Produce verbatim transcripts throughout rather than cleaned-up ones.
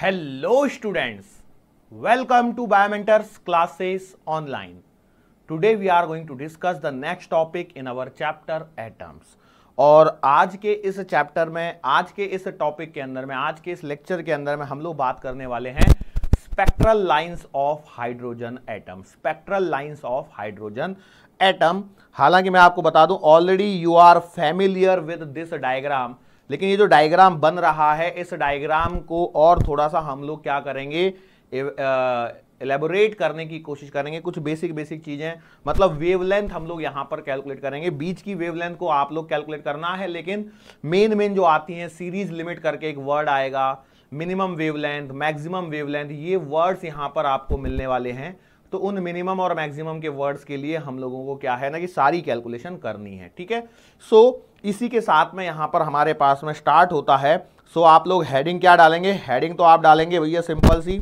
Hello students, welcome to Biomentors classes online. Today we are going to discuss the next topic in our chapter atoms. और आज के इस chapter में, आज के इस टॉपिक के अंदर में, आज के इस लेक्चर के अंदर में हम लोग बात करने वाले हैं spectral lines of hydrogen atom. Spectral lines of hydrogen atom. हालांकि मैं आपको बता दूं, already you are familiar with this diagram, लेकिन ये जो डायग्राम बन रहा है, इस डायग्राम को और थोड़ा सा हम लोग क्या करेंगे, एलेबोरेट करने की कोशिश करेंगे. कुछ बेसिक बेसिक चीज़ें, मतलब वेवलेंथ हम लोग यहाँ पर कैलकुलेट करेंगे. बीच की वेवलेंथ को आप लोग कैलकुलेट करना है, लेकिन मेन मेन जो आती हैं, सीरीज लिमिट करके एक वर्ड आएगा, मिनिमम वेवलेंथ, मैक्सिमम वेवलेंथ, ये वर्ड्स यहाँ पर आपको मिलने वाले हैं. तो उन मिनिमम और मैक्सिमम के वर्ड्स के लिए हम लोगों को क्या है ना कि सारी कैलकुलेशन करनी है. ठीक है, सो इसी के साथ में यहाँ पर हमारे पास में स्टार्ट होता है. सो आप लोग हेडिंग क्या डालेंगे? हेडिंग तो आप डालेंगे भैया simple C,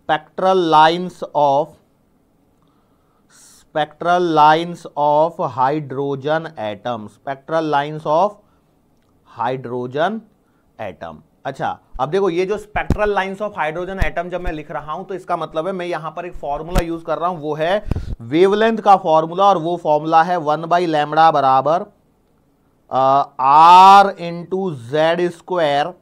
spectral lines of spectral lines of hydrogen atom. Spectral lines of hydrogen atom. अच्छा, अब देखो ये जो spectral lines of hydrogen atom जब मैं लिख रहा हूं, तो इसका मतलब है मैं यहां पर एक फॉर्मूला यूज कर रहा हूं, वो है वेवलेंथ का फॉर्मूला. और वो फॉर्मूला है वन बाई लैम्डा बराबर R into Z square,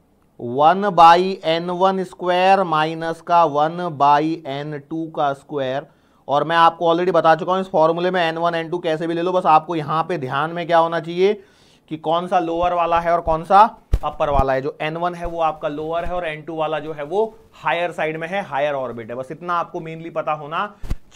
one by N one square minus का वन बाई एन टू का स्क्वायर. और मैं आपको ऑलरेडी बता चुका हूं, इस फॉर्मूले में एन वन एन टू कैसे भी ले लो, बस आपको यहां पर ध्यान में क्या होना चाहिए कि कौन सा लोअर वाला है और कौन सा अपर वाला है. जो एन वन है वो आपका लोअर है और एन टू वाला जो है वो हायर साइड में है, हायर ऑर्बिट है. बस इतना आपको मेनली पता होना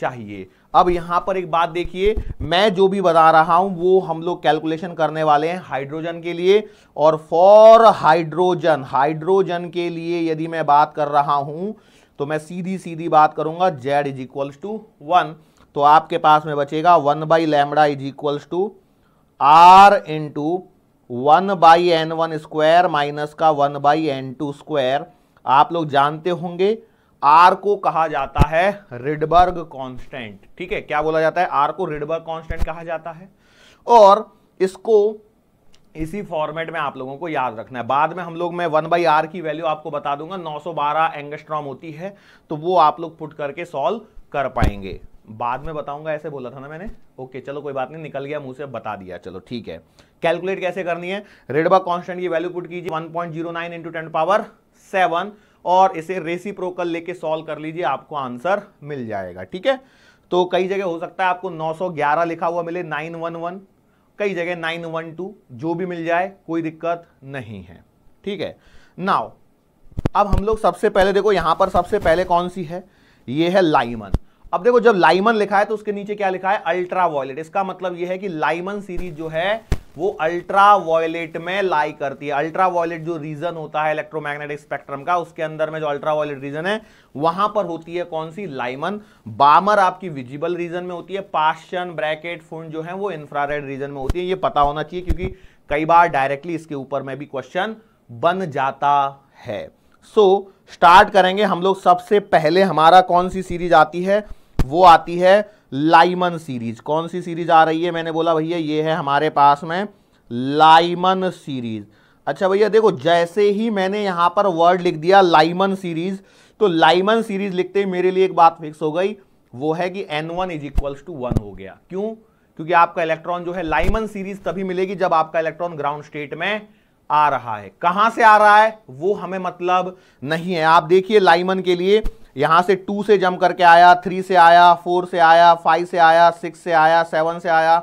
चाहिए. अब यहाँ पर एक बात देखिए, मैं जो भी बता रहा हूँ वो हम लोग कैलकुलेशन करने वाले हैं हाइड्रोजन के लिए. और फॉर हाइड्रोजन, हाइड्रोजन के लिए यदि मैं बात कर रहा हूँ तो मैं सीधी सीधी बात करूँगा Z is equals to one. तो आपके पास में बचेगा one by lambda is equals to R into one by N one square minus का one by N two square. आप लोग जानते होंगे आर को कहा जाता है रिडबर्ग कांस्टेंट. ठीक है, क्या बोला जाता है? आर को रिडबर्ग कांस्टेंट कहा जाता है. और इसको इसी फॉर्मेट में आप लोगों को याद रखना है. बाद में हम लोग, मैं वन बाई आर की वैल्यू आपको बता दूंगा, नौ सौ बारह एंगस्ट्रॉम होती है, तो वो आप लोग पुट करके सॉल्व कर पाएंगे. बाद में बताऊंगा, ऐसे बोला था ना मैंने. ओके चलो कोई बात नहीं, निकल गया मुंह से, बता दिया, चलो ठीक है. कैलकुलेट कैसे करनी है? रिडबर्ग कांस्टेंट की वैल्यू पुट कीजिए one point zero nine into ten power seven और इसे रेसिप्रोकल लेके सॉल्व कर लीजिए, आपको आंसर मिल जाएगा. ठीक है, तो कई जगह हो सकता है आपको नौ सौ ग्यारह लिखा हुआ मिले, नाइन वन वन, कई जगह नाइन वन टू, जो भी मिल जाए कोई दिक्कत नहीं है. ठीक है, नाउ अब हम लोग सबसे पहले देखो यहाँ पर सबसे पहले कौन सी है, ये है लाइमन. अब देखो जब लाइमन लिखा है तो उसके नीचे क्या लिखा है? Ultra violet. इसका मतलब यह है कि लाइमन सीरीज जो है वो अल्ट्रा वायलेट में लाई करती है. अल्ट्रा वायलेट जो रीजन होता है इलेक्ट्रोमैग्नेटिक स्पेक्ट्रम का, उसके अंदर में जो अल्ट्रा वायलेट रीजन है वहां पर होती है कौन सी? लाइमन. बामर आपकी विजिबल रीजन में होती है. पाशन, ब्रैकेट, फुंड जो है वो इंफ्रारेड रीजन में होती है. ये पता होना चाहिए क्योंकि कई बार डायरेक्टली इसके ऊपर में भी क्वेश्चन बन जाता है. सो स्टार्ट करेंगे हम लोग. सबसे पहले हमारा कौन सी सीरीज आती है? वो आती है लाइमन सीरीज. कौन सी सीरीज आ रही है? मैंने बोला भैया ये है हमारे पास में लाइमन सीरीज. अच्छा भैया देखो, जैसे ही मैंने यहाँ पर वर्ड लिख दिया लाइमन सीरीज, तो लाइमन सीरीज लिखते ही मेरे लिए एक बात फिक्स हो गई, वो है कि N one is equals to one हो गया. क्यों? क्योंकि आपका इलेक्ट्रॉन जो है, लाइमन सीरीज तभी मिलेगी जब आपका इलेक्ट्रॉन ग्राउंड स्टेट में आ रहा है. कहां से आ रहा है वो हमें मतलब नहीं है. आप देखिए लाइमन के लिए यहां से टू से जम करके आया, थ्री से आया, फोर से आया, फाइव से आया, सिक्स से आया, सेवन से आया,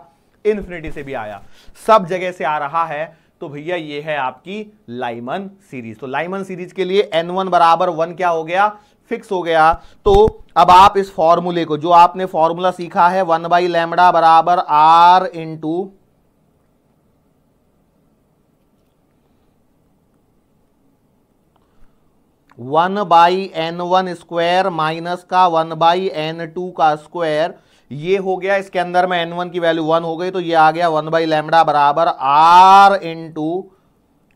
इन्फिनिटी से भी आया, सब जगह से आ रहा है. तो भैया ये है आपकी लाइमन सीरीज. तो लाइमन सीरीज के लिए एन वन बराबर वन क्या हो गया? फिक्स हो गया. तो अब आप इस फॉर्मूले को, जो आपने फॉर्मूला सीखा है वन बाई लैम्डा बराबर R into one by N one square minus का वन बाई एन टू का स्क्वायर, ये हो गया. इसके अंदर में एन वन की वैल्यू वन हो गई, तो ये आ गया वन बाई लैम्डा बराबर R into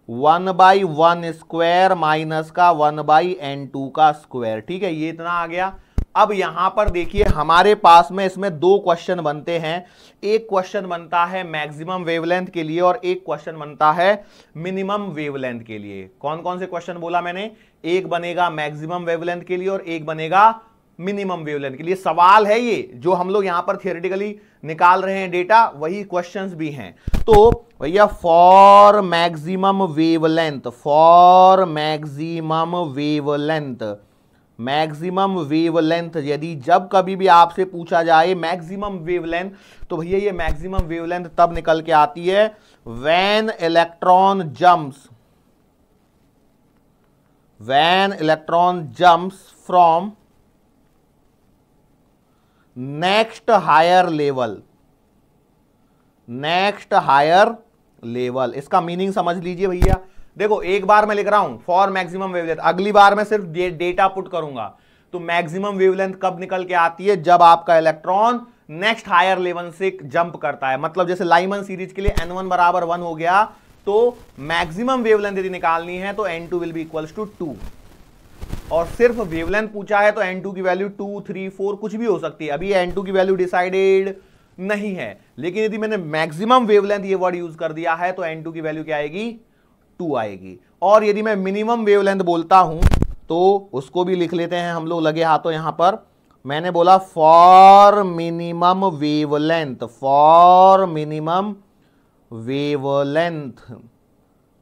one by one square minus का वन बाई एन टू का स्क्वायर. ठीक है, ये इतना आ गया. अब यहां पर देखिए हमारे पास में इसमें दो क्वेश्चन बनते हैं, एक क्वेश्चन बनता है मैक्सिमम वेवलेंथ के लिए और एक क्वेश्चन बनता है मिनिमम वेवलेंथ के लिए। कौन कौन से क्वेश्चन बोला मैंने, एक बनेगा मैक्सिमम वेवलेंथ के लिए और एक बनेगा मिनिमम वेवलेंथ के लिए। सवाल है ये, जो हम लोग यहां पर थियोरेटिकली निकाल रहे हैं डेटा वही क्वेश्चंस भी हैं। तो भैया for maximum wavelength, for maximum wavelength, maximum wavelength यदि जब कभी भी आपसे पूछा जाए मैक्सिमम वेवलेंथ, तो भैया ये मैक्सिमम वेवलेंथ तब निकल के आती है when electron jumps, when electron jumps from next higher level, next higher level. इसका मीनिंग समझ लीजिए भैया, देखो एक बार मैं लिख रहा हूं फॉर मैक्सिमम वेवलेंथ, अगली बार मैं सिर्फ डे, डेटा पुट करूंगा। तो मैक्सिमम वेवलेंथ कब निकल के आती है, जब आपका इलेक्ट्रॉन नेक्स्ट हायर लेवल से जंप करता है। मतलब जैसे लाइमन सीरीज के लिए एन वन बराबर वन हो गया, तो मैक्सिमम वेवलेंथ यदि निकालनी है तो N two will be equals to two, और सिर्फ वेवलेंथ पूछा है तो एन टू की वैल्यू टू थ्री फोर कुछ भी हो सकती है। अभी एन टू की वैल्यू डिसाइडेड नहीं है, लेकिन यदि मैंने मैक्सिमम वेवलेंथ ये वर्ड यूज कर दिया है तो एन टू की वैल्यू क्या आएगी, टू आएगी। और यदि मैं मिनिमम वेवलेंथ बोलता हूं तो उसको भी लिख लेते हैं हम लोग लगे हाथों। यहां पर मैंने बोला for minimum wavelength, for minimum wavelength,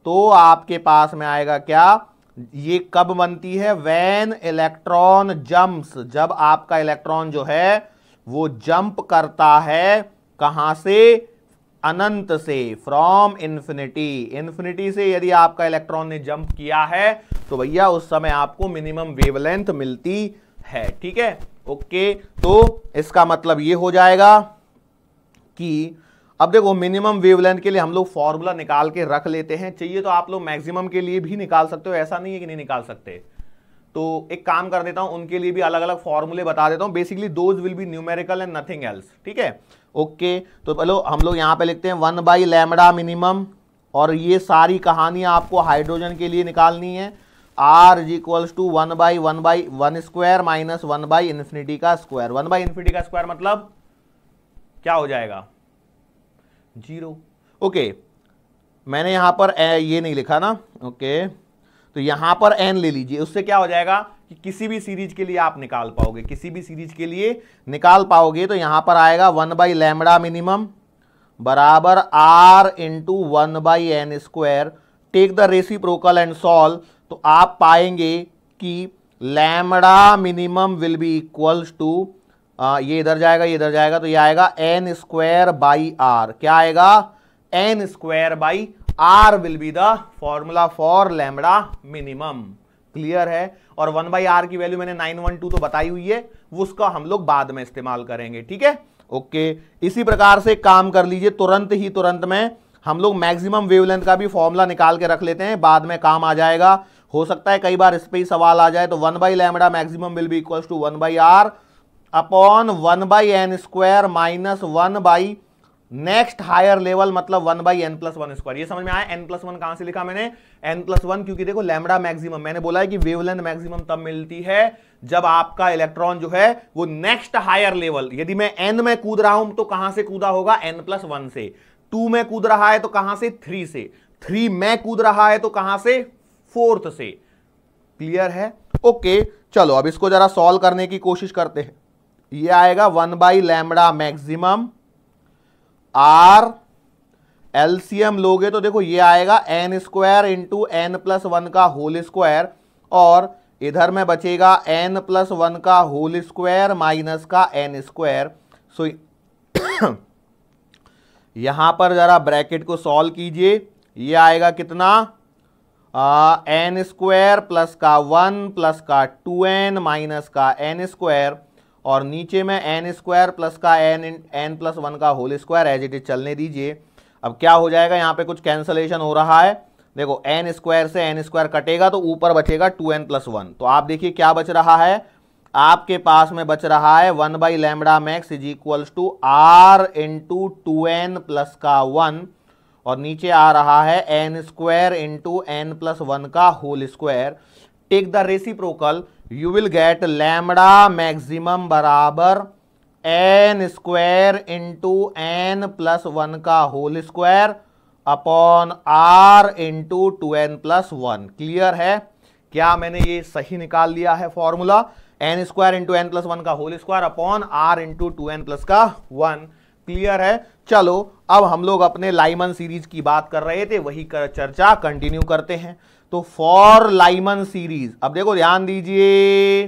तो आपके पास में आएगा क्या, ये कब बनती है, व्हेन इलेक्ट्रॉन जंप्स, जब आपका इलेक्ट्रॉन जो है वो जंप करता है कहां से, अनंत से, फ्रॉम इन्फिनिटी। इन्फिनिटी से यदि आपका इलेक्ट्रॉन ने जंप किया है तो भैया उस समय आपको मिनिमम वेवलेंथ मिलती है। ठीक है, ओके। तो इसका मतलब ये हो जाएगा कि अब देखो मिनिमम वेवलेंथ के लिए हम लोग फॉर्मूला निकाल के रख लेते हैं, चाहिए तो आप लोग मैक्सिमम के लिए भी निकाल सकते हो, ऐसा नहीं है कि नहीं निकाल सकते। तो एक काम कर देता हूं, उनके लिए भी अलग अलग फॉर्मूले बता देता हूं, basically those will be numerical and nothing else. ठीक है, ओके। तो चलो हम लोग यहाँ पे लिखते हैं वन बाई लैम्डा मिनिमम, और ये सारी कहानी आपको हाइड्रोजन के लिए निकालनी है। R is equals to one by one by one square minus one by infinity का स्क्वायर। वन बाई इन्फिनिटी का स्क्वायर मतलब क्या हो जाएगा, जीरो। ओके okay, मैंने यहाँ पर ये नहीं लिखा ना, ओके okay, तो यहाँ पर एन ले लीजिए, उससे क्या हो जाएगा कि किसी भी सीरीज के लिए आप निकाल पाओगे, किसी भी सीरीज के लिए निकाल पाओगे। तो यहाँ पर आएगा वन बाई लैम्डा मिनिमम बराबर R into one by N square, take the reciprocal and solve, तो आप पाएंगे कि lambda minimum will be equals to, ये इधर जाएगा ये इधर जाएगा, तो ये आएगा एन स्क्वायर बाई आर। क्या आएगा, N square by R will be the formula for lambda minimum. Clear है। और वन बाई आर की वैल्यू मैंने नाइन वन टू तो बताई हुई है, वो उसका हम लोग बाद में इस्तेमाल करेंगे। ठीक है, ओके। इसी प्रकार से काम कर लीजिए, तुरंत ही तुरंत में हम लोग मैक्सिमम वेवलेंथ का भी फॉर्मूला निकाल के रख लेते हैं, बाद में काम आ जाएगा। हो सकता है कई बार इस पर ही सवाल आ जाए। तो one by lambda maximum will be equals to one by R upon one by N square minus one by next higher level, मतलब one by N plus one square. ये समझ में आया, एन प्लस वन कहां से लिखा मैंने, N plus one, क्योंकि देखो लैम्डा मैक्सिमम, मैंने बोला है कि वेवलेंथ मैक्सिमम तब मिलती है जब आपका इलेक्ट्रॉन जो है वो नेक्स्ट हायर लेवल, यदि मैं एन में कूद रहा हूं तो कहां से कूदा होगा, एन प्लस वन से, टू में कूद रहा है तो कहां से, थ्री से, थ्री में कूद रहा है तो कहां से, फोर्थ से। क्लियर है, ओके। चलो अब इसको जरा सॉल्व करने की कोशिश करते हैं। ये आएगा one by lambda maximum R, LCM लोगे तो देखो ये आएगा N square into N plus one का होल स्क्वायर, और इधर में बचेगा एन प्लस वन का होल स्क्वायर माइनस का एन स्क्वायर। सो यहाँ पर ज़रा ब्रैकेट को सॉल्व कीजिए, ये आएगा कितना, एन स्क्वायर प्लस का वन प्लस का टू एन माइनस का एन स्क्वायर, और नीचे में एन स्क्वायर प्लस का एन एन प्लस वन का whole square. As it is चलने दीजिए। अब क्या हो जाएगा, यहाँ पे कुछ कैंसलेशन हो रहा है, देखो एन स्क्वायर से एन स्क्वायर कटेगा तो ऊपर बचेगा टू एन प्लस वन। तो आप देखिए क्या बच रहा है, आपके पास में बच रहा है one by lambda max is equals to R into two N plus का वन, और नीचे आ रहा है N square into N plus one का whole square. Take the reciprocal, you will get lambda maximum बराबर N square into N plus one का whole square upon R into two N plus one. Clear है? क्या मैंने ये सही निकाल लिया है formula? N square into N plus one का whole square upon R into two N plus का वन। क्लियर है? चलो अब हम लोग अपने लाइमन सीरीज की बात कर रहे थे, वही कर, चर्चा कंटिन्यू करते हैं। तो फॉर लाइमन सीरीज, अब देखो ध्यान दीजिए,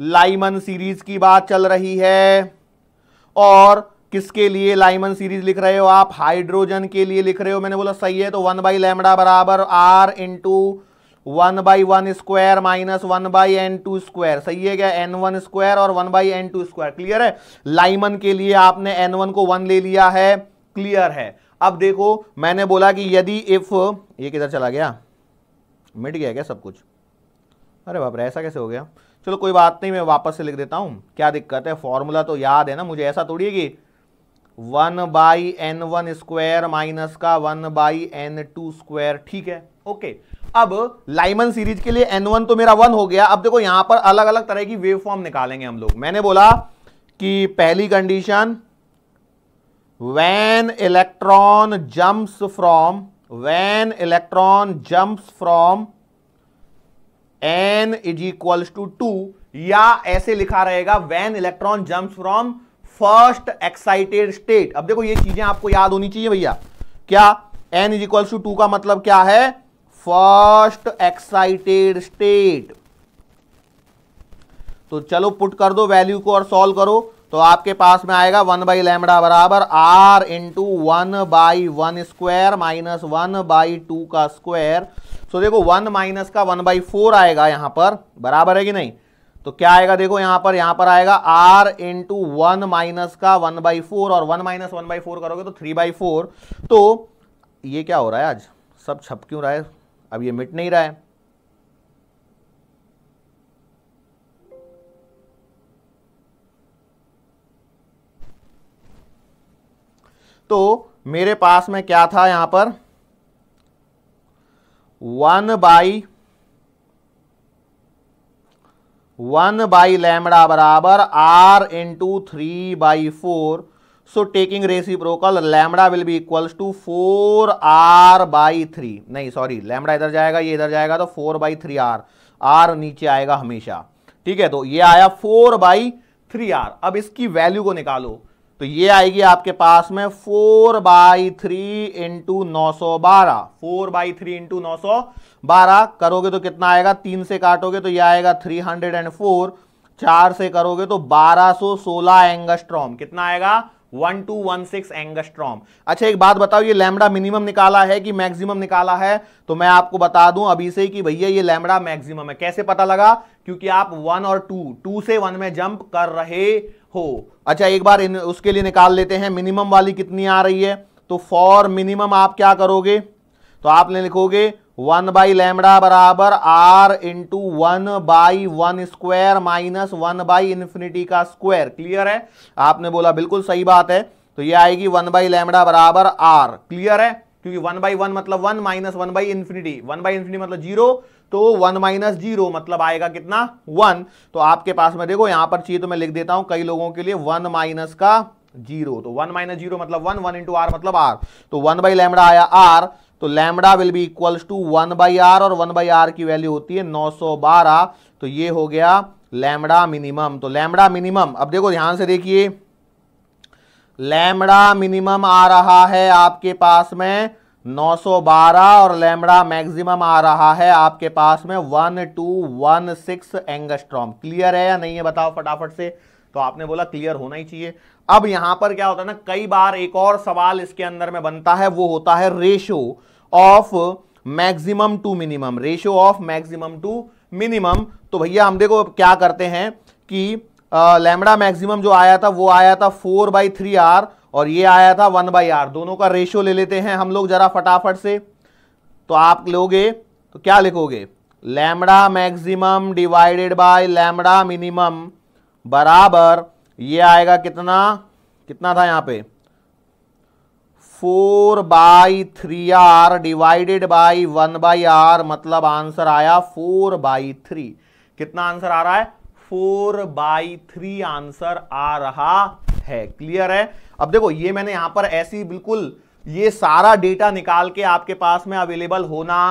लाइमन सीरीज की बात चल रही है। और किसके लिए लाइमन सीरीज लिख रहे हो आप? हाइड्रोजन के लिए लिख रहे हो। मैंने बोला सही है, तो वन बाई लैम्डा बराबर R into one by one square minus one by N two square. सही है क्या? एन वन स्क्वायर और one by N two square. Clear है? लाइमन के लिए आपने एन वन को वन ले लिया है। क्लियर है? अब देखो मैंने बोला कि यदि इफ, ये किधर चला गया, मिट गया क्या सब कुछ? अरे बाप रे, ऐसा कैसे हो गया? चलो कोई बात नहीं, मैं वापस से लिख देता हूँ, क्या दिक्कत है, फॉर्मूला तो याद है ना मुझे। ऐसा थोड़ी है कि one by N one square minus का one by N two square. ठीक है, ओके। अब लाइमन सीरीज के लिए एन वन तो मेरा वन हो गया। अब देखो यहां पर अलग अलग तरह की वेव फॉर्म निकालेंगे हम लोग। मैंने बोला कि पहली condition, when electron jumps from when electron jumps from N is equal to two, या ऐसे लिखा रहेगा when electron jumps from first excited state. अब देखो ये चीजें आपको याद होनी चाहिए भैया। क्या N is equal to two का मतलब क्या है? First excited state. तो चलो पुट कर दो वैल्यू को और सॉल्व करो, तो आपके पास में आएगा वन बाई लैम्डा बराबर R into one by one square minus one by two का स्क्वायर। सो देखो वन माइनस का वन बाई फोर आएगा यहाँ पर, बराबर है कि नहीं? तो क्या आएगा देखो यहाँ पर, यहाँ पर आएगा r इंटू वन माइनस का वन बाई फोर, और one minus one by four करोगे तो थ्री बाई फोर। तो ये क्या हो रहा है आज, सब छप क्यों रहा है? अब ये मिट नहीं रहा है। तो मेरे पास में क्या था यहां पर, one by one by lambda बराबर R into three by four. So taking reciprocal, lambda will be equals to four R by three. नहीं सॉरी, लैम्डा इधर जाएगा, ये इधर जाएगा, तो four by three R, R नीचे आएगा हमेशा। ठीक है, तो ये आया फोर बाई थ्री आर। अब इसकी वैल्यू को निकालो, तो ये आएगी आपके पास में फोर बाई थ्री इंटू नौ सौ बारह फोर बाई थ्री इंटू नौ सौ बारह करोगे तो कितना आएगा? तीन से काटोगे तो यह आएगा थ्री हंड्रेड एंड फोर, चार से करोगे तो बारह सौ सोलह एंगस्ट्रॉम। कितना आएगा? One two one six angstrom. अच्छा एक बात बताओ, ये लैम्डा मिनिमम निकाला है कि मैक्सिमम निकाला है? तो मैं आपको बता दूं अभी से कि भैया ये लैम्डा मैक्सिमम है। कैसे पता लगा? क्योंकि आप वन और टू टू से वन में जंप कर रहे हो। अच्छा एक बार इन, उसके लिए निकाल लेते हैं, मिनिमम वाली कितनी आ रही है। तो फॉर मिनिमम आप क्या करोगे, तो आपने लिखोगे वन बाई लैम्डा बराबर R into one by one square minus one by infinity का स्क्वायर। क्लियर है? आपने बोला बिल्कुल सही बात है, तो ये आएगी वन बाई लैम्डा बराबर आर। क्लियर है? क्योंकि वन बाई वन मतलब one minus one by infinity, one by infinity मतलब जीरो, तो वन माइनस जीरो मतलब आएगा कितना? वन। तो आपके पास में देखो यहाँ पर चाहिए तो मैं लिख देता हूँ कई लोगों के लिए, वन माइनस का जीरो, तो वन माइनस जीरो मतलब वन, वन इंटू आर मतलब आर। तो वन बाई लैम्डा आया आर, तो lambda will be equals to one by R, और वन बाई आर की वैल्यू होती है नौ सौ बारह। तो ये हो गया लैम्डा मिनिमम। तो लैम्डा मिनिमम, अब देखो ध्यान से देखिए, लैम्डा मिनिमम आ रहा है आपके पास में नौ सौ बारह, और लैम्डा मैक्सिमम आ रहा है आपके पास में one two one six angstrom. Clear है या नहीं है बताओ फटाफट से? तो आपने बोला क्लियर होना ही चाहिए। अब यहां पर क्या होता है ना, कई बार एक और सवाल इसके अंदर में बनता है, वो होता है ratio of maximum to minimum. Ratio of maximum to minimum, तो भैया हम देखो क्या करते हैं कि लैम्डा मैक्सिमम जो आया था वो आया था फोर बाई थ्री आर, और ये आया था वन बाई आर, दोनों का रेशियो ले लेते हैं हम लोग जरा फटाफट से। तो आप लोगे तो क्या लिखोगे, lambda maximum divided by lambda minimum बराबर ये आएगा कितना, कितना था यहाँ पे four by three R divided by one by R, मतलब आंसर आया फोर बाई थ्री। कितना आंसर आ रहा है? फोर बाई थ्री आंसर आ रहा है। क्लियर है? अब देखो ये मैंने यहां पर ऐसी बिल्कुल ये सारा डेटा निकाल के आपके पास में अवेलेबल होना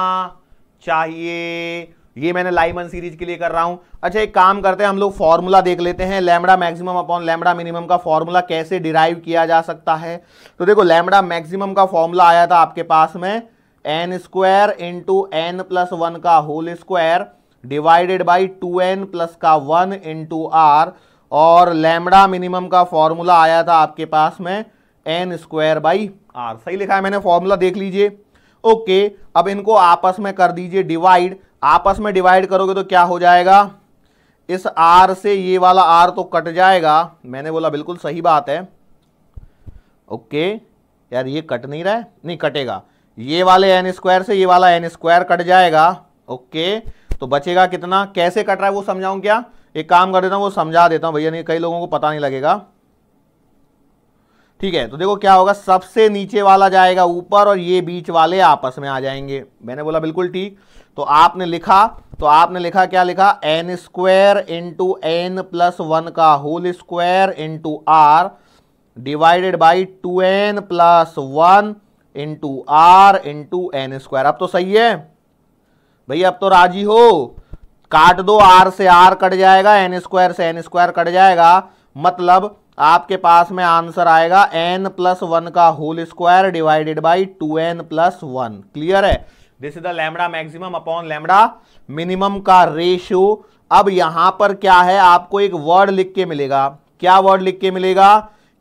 चाहिए। ये मैंने लाइमन सीरीज के लिए कर रहा हूं। अच्छा एक काम करते हैं, हम लोग फॉर्मूला देख लेते हैं। Lambda maximum upon lambda minimum का फॉर्मूला कैसे डिराइव किया जा सकता है। तो देखो लैम्डा मैक्सिमम का फॉर्मूला आया था आपके पास में N square into N plus one का whole square divided by two N plus का वन इंटू आर, और लैम्डा मिनिमम का फॉर्मूला आया था आपके पास में एन स्क्वायर बाई आर। सही लिखा है मैंने, फॉर्मूला देख लीजिए। ओके अब इनको आपस में कर दीजिए डिवाइड। आपस में डिवाइड करोगे तो क्या हो जाएगा, इस आर से ये वाला आर तो कट जाएगा। मैंने बोला बिल्कुल सही बात है। ओके यार ये कट नहीं रहा है, नहीं कटेगा। ये वाले एन स्क्वायर से ये वाला एन स्क्वायर कट जाएगा। ओके तो बचेगा कितना, कैसे कट रहा है वो समझाऊं क्या? एक काम कर देता हूँ, वो समझा देता हूँ भैया, नहीं कई लोगों को पता नहीं लगेगा। ठीक है तो देखो क्या होगा, सबसे नीचे वाला जाएगा ऊपर और ये बीच वाले आपस में आ जाएंगे। मैंने बोला बिल्कुल ठीक। तो आपने लिखा, तो आपने लिखा क्या लिखा, n square into N plus one का whole square into R divided by two N plus one into R into n square. अब तो सही है भैया, अब तो राजी हो? काट दो, आर से आर कट जाएगा, एन स्क्वायर से एन स्क्वायर कट जाएगा। मतलब आपके पास में आंसर आएगा एन प्लस वन का whole square divided by two N plus one. Clear है? This is the lambda maximum upon lambda minimum का रेशियो। अब यहां पर क्या है, आपको एक वर्ड लिख के मिलेगा। क्या वर्ड लिख के मिलेगा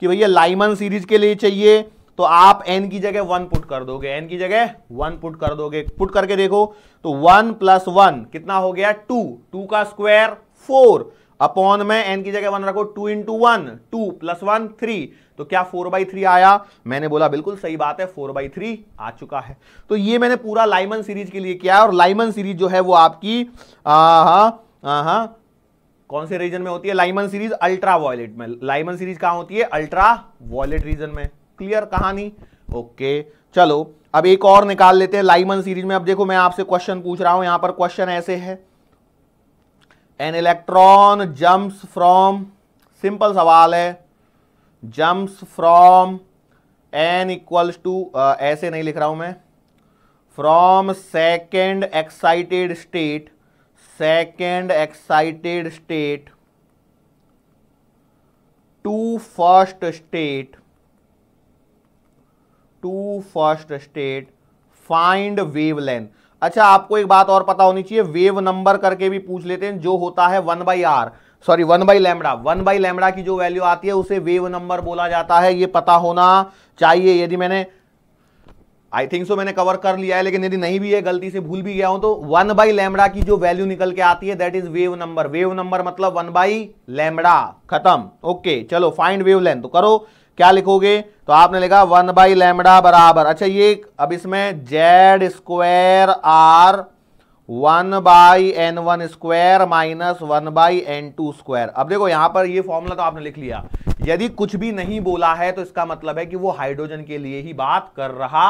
कि भैया लाइमन सीरीज के लिए चाहिए, तो आप एन की जगह वन पुट कर दोगे, एन की जगह वन पुट कर दोगे। पुट करके देखो तो वन प्लस वन कितना हो गया, टू, टू का स्क्वायर फोर, अपॉन में एन की जगह वन रखो, two into one, two plus one three. तो क्या फोर बाई थ्री आया? मैंने बोला बिल्कुल सही बात है, फोर बाई थ्री आ चुका है। तो ये मैंने पूरा लाइमन सीरीज के लिए किया है। और लाइमन सीरीज जो है वो आपकी हाँ कौन से रीजन में होती है? लाइमन सीरीज अल्ट्रा वायलेट में। लाइमन सीरीज कहाँ होती है? अल्ट्रा वायलेट रीजन में। क्लियर कहानी? ओके चलो अब एक और निकाल लेते हैं लाइमन सीरीज में। अब देखो मैं आपसे क्वेश्चन पूछ रहा हूं, यहाँ पर क्वेश्चन ऐसे है, an electron jumps from, simple सवाल है, jumps from n equals to, ऐसे नहीं लिख रहा हूं मैं, from second excited state, second excited state to first state, to first state find wavelength. अच्छा आपको एक बात और पता होनी चाहिए, वेव नंबर करके भी पूछ लेते हैं, जो होता है one by R, sorry one by lambda, one by lambda की जो वैल्यू आती है उसे वेव नंबर बोला जाता है। ये पता होना चाहिए। यदि मैंने आई थिंक सो मैंने कवर कर लिया है, लेकिन यदि नहीं भी है, गलती से भूल भी गया हूं, तो वन बाई लैम्डा की जो वैल्यू निकल के आती है that is wave number. Wave number मतलब वन बाई लैम्डा, खत्म। ओके चलो फाइंड वेव लेंथ, तो करो क्या लिखोगे, तो आपने लिखा वन बाई लैम्डा बराबर, अच्छा ये अब इसमें Z square R one by N one square minus one by N two square. अब देखो यहाँ पर ये फॉर्मूला तो आपने लिख लिया, यदि कुछ भी नहीं बोला है तो इसका मतलब है कि वो हाइड्रोजन के लिए ही बात कर रहा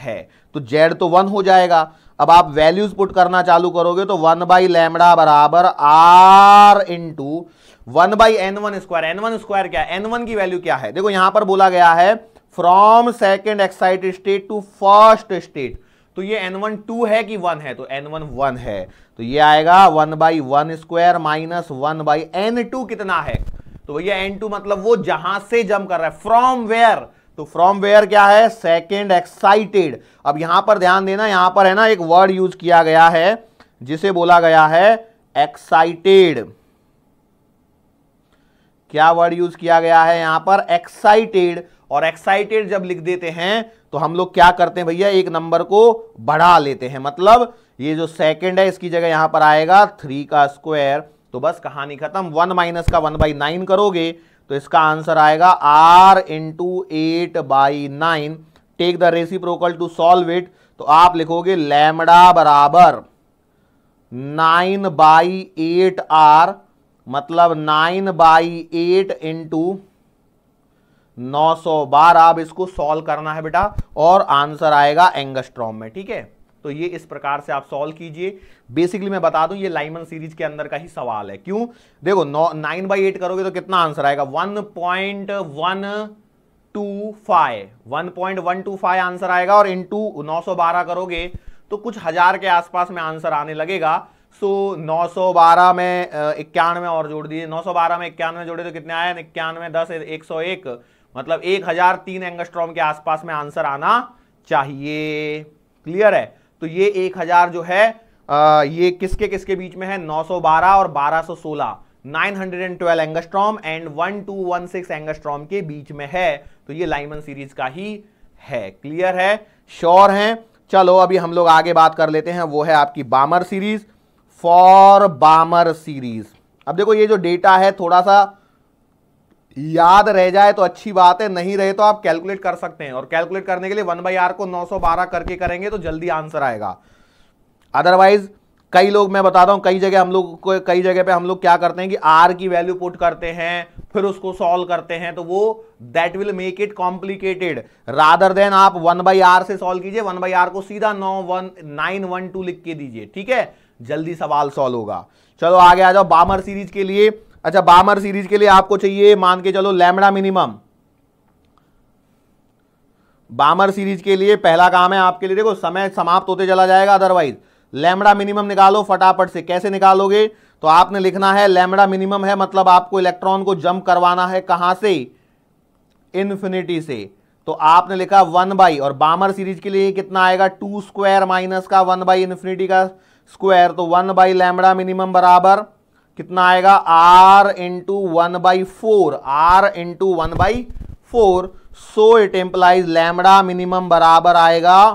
है। तो जेड तो वन हो जाएगा। अब आप वैल्यूज पुट करना चालू करोगे तो वन बाई लैम्डा बराबर R into one by N one square. N one square क्या है, एन वन की वैल्यू क्या है? देखो यहां पर बोला गया है from second excited state to first state, तो ये एन वन टू है कि वन है? तो एन वन वन है, तो ये आएगा one by one square minus one by N two कितना है, तो भैया एन टू मतलब वो जहां से जंप कर रहा है, फ्रॉम वेयर, तो फ्रॉम वेयर क्या है, सेकेंड एक्साइटेड। अब यहां पर ध्यान देना, यहां पर है ना एक वर्ड यूज किया गया है जिसे बोला गया है एक्साइटेड। क्या वर्ड यूज किया गया है यहां पर, एक्साइटेड। और एक्साइटेड जब लिख देते हैं तो हम लोग क्या करते हैं भैया, एक नंबर को बढ़ा लेते हैं, मतलब ये जो सेकंड है इसकी जगह यहां पर आएगा थ्री का स्क्वायर। तो बस कहानी खत्म। वन माइनस का वन बाई नाइन करोगे तो इसका आंसर आएगा R into eight by nine. Take the reciprocal to solve it, तो आप लिखोगे लैम्डा बराबर नाइन बाई एट आर, मतलब नाइन बाई एट इंटू नौ सौ बार आप इसको सॉल्व करना है बेटा और आंसर आएगा एंगस्ट्रॉम में। ठीक है, तो ये इस प्रकार से आप सॉल्व कीजिए। बेसिकली मैं बता दूं ये लाइमन सीरीज के अंदर का ही सवाल है। क्यों? देखो नाइन बाई एट करोगे तो कितना आंसर आएगा, one point one two five answer आएगा और इनटू नौ सौ बारह करोगे तो कुछ हजार के आसपास में आंसर आने लगेगा। सो नौ सौ बारह में इक्यानवे और जोड़ दीजिए, नौ सौ बारह में इक्यानवे जोड़े तो कितने आए, इक्यानवे दस एक सौ एक, मतलब एक हजार तीन एंगस्ट्रॉम के आसपास में आंसर आना चाहिए। क्लियर है? तो ये एक हजार जो है आ, ये किसके किसके बीच में है, नौ सौ बारह और बारह सौ सोलह, नौ सौ बारह एंगस्ट्रॉम एंड बारह सौ सोलह एंगस्ट्रॉम के बीच में है। तो ये लाइमन सीरीज का ही है। क्लियर है? श्योर हैं? चलो अभी हम लोग आगे बात कर लेते हैं, वो है आपकी Balmer series. For Balmer series अब देखो ये जो डेटा है थोड़ा सा याद रह जाए तो अच्छी बात है, नहीं रहे तो आप कैलकुलेट कर सकते हैं और कैलकुलेट करने के लिए वन बाई आर को नौ सौ बारह करके करेंगे तो जल्दी आंसर आएगा। अदरवाइज कई लोग, मैं बताता हूँ कई जगह हम लोग को कई जगह पे हम लोग क्या करते हैं कि आर की वैल्यू पुट करते हैं फिर उसको सॉल्व करते हैं, तो वो that will make it complicated. Rather than आप वन बाई आर से सॉल्व कीजिए, वन बाई आर को सीधा नौ वन नाइन वन टू लिख के दीजिए। ठीक है, जल्दी सवाल सॉल्व होगा। चलो आगे आ जाओ बामर सीरीज के लिए। अच्छा, बामर सीरीज के लिए आपको चाहिए, मान के चलो लैम्डा मिनिमम। बामर सीरीज के लिए पहला काम है आपके लिए, देखो समय समाप्त होते चला जाएगा, अदरवाइज लैम्डा मिनिमम निकालो फटाफट से। कैसे निकालोगे, तो आपने लिखना है लैम्डा मिनिमम है मतलब आपको इलेक्ट्रॉन को जंप करवाना है कहां से, इन्फिनिटी से। तो आपने लिखा वन बाई, और बामर सीरीज के लिए कितना आएगा, टू स्क्वायर माइनस का वन बाई इन्फिनिटी का स्क्वायर, तो वन बाई लैम्डा मिनिमम बराबर कितना आएगा, R into one by four, R into one by four. So it implies lambda minimum बराबर आएगा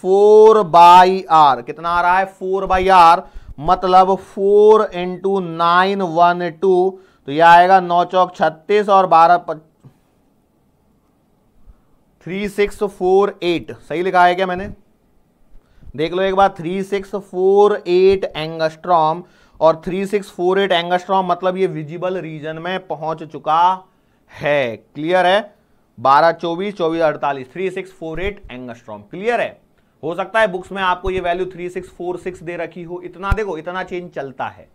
फोर बाई आर। कितना आ रहा है, फोर बाई आर, मतलब four into nine one two, तो यह आएगा नौ चौक छत्तीस और बारह थ्री सिक्स फोर एट। सही लिखा है क्या मैंने, देख लो एक बार, three six four eight angstrom, और three six four eight angstrom मतलब ये विजिबल रीजन में पहुंच चुका है। क्लियर है? बारह चौबीस चौबीस अड़तालीस, three six four eight angstrom. Clear है? हो सकता है बुक्स में आपको ये value three six four six दे रखी हो, इतना देखो इतना चेंज चलता है,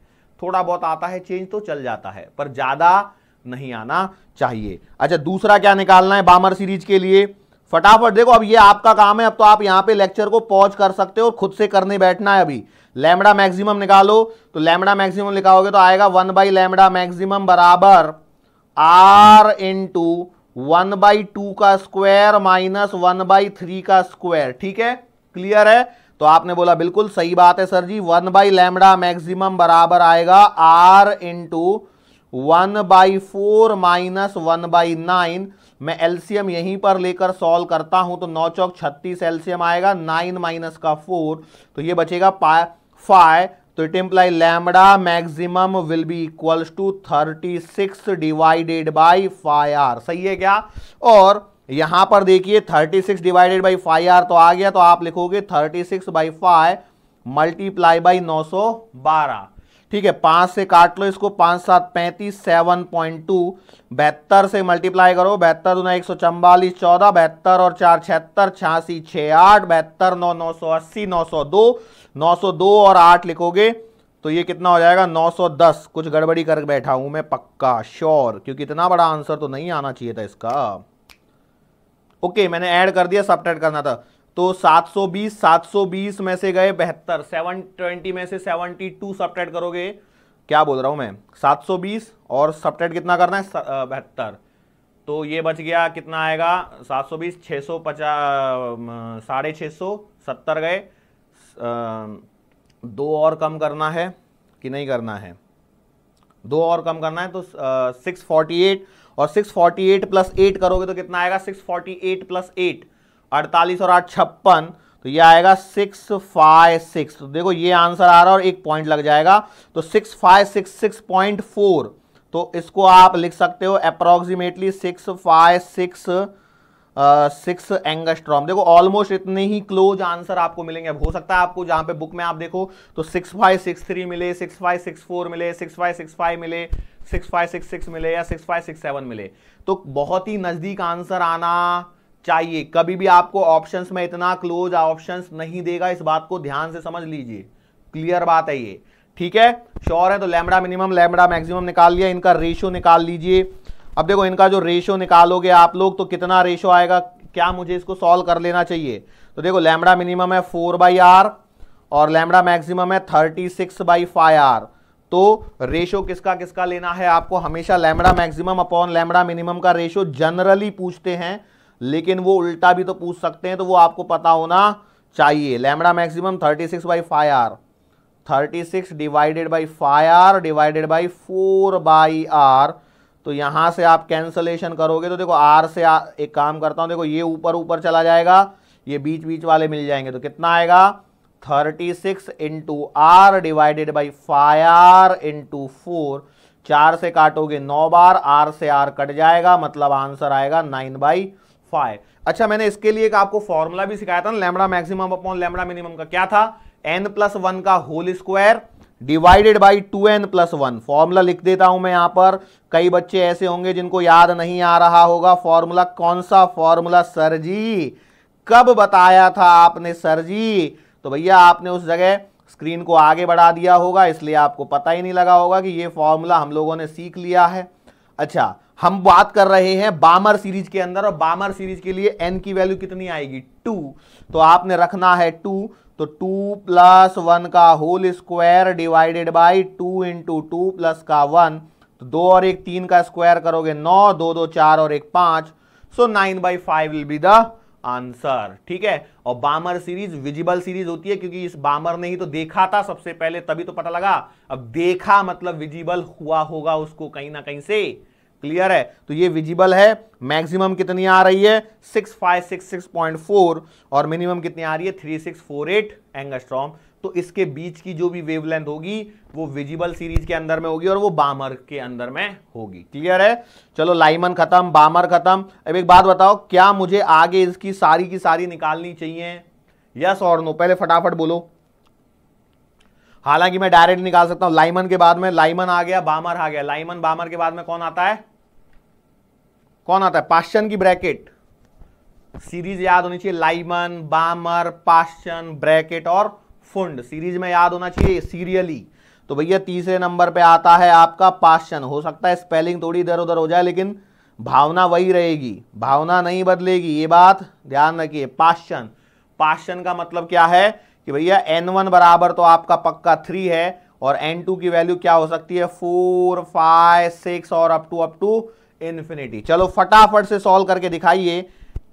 थोड़ा बहुत आता है चेंज तो चल जाता है, पर ज्यादा नहीं आना चाहिए। अच्छा, दूसरा क्या निकालना है बामर सीरीज के लिए, फटाफट देखो, अब ये आपका काम है। अब तो आप यहाँ पे लेक्चर को पॉज कर सकते हो और खुद से करने बैठना है अभी। लैम्डा मैक्सिमम निकालो, तो लैम्डा मैक्सिमम लिखाओगे तो आएगा वन बाई लैम्डा मैक्सिमम बराबर R into one by two का square minus one by three का स्क्वायर। ठीक है, क्लियर है? तो आपने बोला बिल्कुल सही बात है sir ji, one by lambda maximum बराबर आएगा R into one by four minus one by nine. मैं एलसीएम यहीं पर लेकर सॉल्व करता हूं तो नौ चौक छत्तीस एलसीएम आएगा, नाइन माइनस का फोर, तो ये बचेगा फाइव। तो it imply lambda maximum will be equals to thirty six divided by five R. सही है क्या? और यहां पर देखिए thirty six divided by five R तो आ गया, तो आप लिखोगे thirty six by five multiply by नौ सौ बारह। ठीक है, पांच से काट लो इसको, पांच सात पैंतीस, सेवन पॉइंट टू, बहत्तर से मल्टीप्लाई करो, बहत्तर दुना एक सौ चौवालीस चौदह, बहत्तर और चार छिहत्तर, छियासी छः आठ, बहत्तर नौ नौ सौ अस्सी, नौ सौ दो, नौ सौ दो और आठ लिखोगे तो ये कितना हो जाएगा नौ सौ दस। कुछ गड़बड़ी कर बैठा हूं मैं पक्का, श्योर, क्योंकि इतना बड़ा आंसर तो नहीं आना चाहिए था इसका। ओके, मैंने ऐड कर दिया, सबट्रैक्ट करना था। तो सात सौ बीस में से गए बहत्तर, सात सौ बीस में से बहत्तर सब्ट्रैक्ट करोगे, क्या बोल रहा हूँ मैं, सात सौ बीस और सब्ट्रैक्ट कितना करना है बहत्तर, तो ये बच गया कितना आएगा सात सौ बीस, छः सौ पचास, साढ़े छः सौ सत्तर गए, दो और कम करना है कि नहीं करना है, दो और कम करना है तो छह सौ अड़तालीस, और छह सौ अड़तालीस प्लस आठ करोगे तो कितना आएगा, छह सौ अड़तालीस प्लस आठ, अड़तालीस और आठ छप्पन, तो ये आएगा सिक्स फाइव सिक्स। तो देखो ये आंसर आ रहा है और एक पॉइंट लग जाएगा, तो six five six six point four, तो इसको आप लिख सकते हो approximately six five six six angstrom. देखो ऑलमोस्ट इतने ही क्लोज आंसर आपको मिलेंगे। अब हो सकता है आपको जहाँ पे बुक में आप देखो तो सिक्स फाइव सिक्स थ्री मिले, सिक्स फाइव सिक्स फोर मिले, सिक्स फाइव सिक्स फाइव मिले, सिक्स फाइव सिक्स सिक्स मिले या सिक्स फाइव सिक्स सेवन मिले, तो बहुत ही नजदीक आंसर आना चाहिए। कभी भी आपको ऑप्शंस में इतना क्लोज ऑप्शंस नहीं देगा, इस बात को ध्यान से समझ लीजिए। क्लियर बात है ये, ठीक है, श्योर है। तो लैम्डा मिनिमम लैम्डा मैक्सिमम निकाल लिया, इनका रेशियो निकाल लीजिए। अब देखो इनका जो रेशियो निकालोगे आप लोग तो कितना रेशियो आएगा, क्या मुझे इसको सॉल्व कर लेना चाहिए। तो देखो लैम्डा मिनिमम है फोर बाई आर और लैम्डा मैक्सिमम है thirty six by five R. तो रेशो किसका किसका लेना है आपको, हमेशा lambda maximum upon lambda minimum का रेशो जनरली पूछते हैं, लेकिन वो उल्टा भी तो पूछ सकते हैं, तो वो आपको पता होना चाहिए। Lambda maximum thirty six by five R, thirty six divided by five R divided by four by R. तो यहाँ से आप कैंसलेशन करोगे तो देखो आर से आ, एक काम करता हूँ, देखो ये ऊपर ऊपर चला जाएगा, ये बीच बीच वाले मिल जाएंगे, तो कितना आएगा thirty six into R divided by five R into four. चार से काटोगे नौ बार, आर से आर कट जाएगा, मतलब आंसर आएगा नाइन बाई फाइव। अच्छा, मैंने इसके लिए एक आपको फॉर्मूला भी सिखाया था ना, lambda maximum upon lambda minimum का क्या था, एन प्लस वन का whole square divided by two N plus one. Formula लिख देता हूं मैं यहाँ पर, कई बच्चे ऐसे होंगे जिनको याद नहीं आ रहा होगा फॉर्मूला, कौन सा फॉर्मूला सर जी, कब बताया था आपने सर जी। तो भैया आपने उस जगह स्क्रीन को आगे बढ़ा दिया होगा, इसलिए आपको पता ही नहीं लगा होगा कि ये फॉर्मूला हम लोगों ने सीख लिया है। अच्छा, हम बात कर रहे हैं बामर सीरीज के अंदर, और बामर सीरीज के लिए एन की वैल्यू कितनी आएगी, टू। तो आपने रखना है टू, तो टू प्लस वन का whole square divided by two into two plus का वन। तो दो और एक तीन का स्क्वायर करोगे नौ, दो दो चार और एक पाँच, so nine by five will be the answer. ठीक है, और बामर सीरीज विजिबल सीरीज होती है, क्योंकि इस बामर ने ही तो देखा था सबसे पहले, तभी तो पता लगा। अब देखा मतलब विजिबल हुआ होगा उसको कहीं ना कहीं से, क्लियर है। तो ये विजिबल है, मैक्सिमम कितनी आ रही है six five six six point four और मिनिमम कितनी आ रही है three six four eight angstrom. तो इसके बीच की जो भी वेवलेंथ होगी वो विजिबल सीरीज के अंदर में होगी और वो बामर के अंदर में होगी। क्लियर है, चलो लाइमन खत्म, बामर खत्म। अब एक बात बताओ, क्या मुझे आगे इसकी सारी की सारी निकालनी चाहिए, यस और नो, पहले फटाफट बोलो। हालांकि मैं डायरेक्ट निकाल सकता हूं, लाइमन के बाद में लाइमन आ गया, बामर आ गया, लाइमन बामर के बाद में कौन आता है, कौन आता है, पाशन की ब्रैकेट सीरीज याद होनी चाहिए। लाइमन, बामर, पाशन, ब्रैकेट और फुंड सीरीज में याद होना चाहिए सीरियली। तो भैया तीसरे नंबर पे आता है आपका पाशन। हो सकता है स्पेलिंग थोड़ी इधर उधर हो जाए, लेकिन भावना वही रहेगी, भावना नहीं बदलेगी, ये बात ध्यान रखिए। पाशन, पाशन का मतलब क्या है कि भैया एन वन बराबर तो आपका पक्का थ्री है और एन टू की वैल्यू क्या हो सकती है फोर, फाइव, सिक्स और up to up to infinity. चलो फटाफट से सॉल्व करके दिखाइए,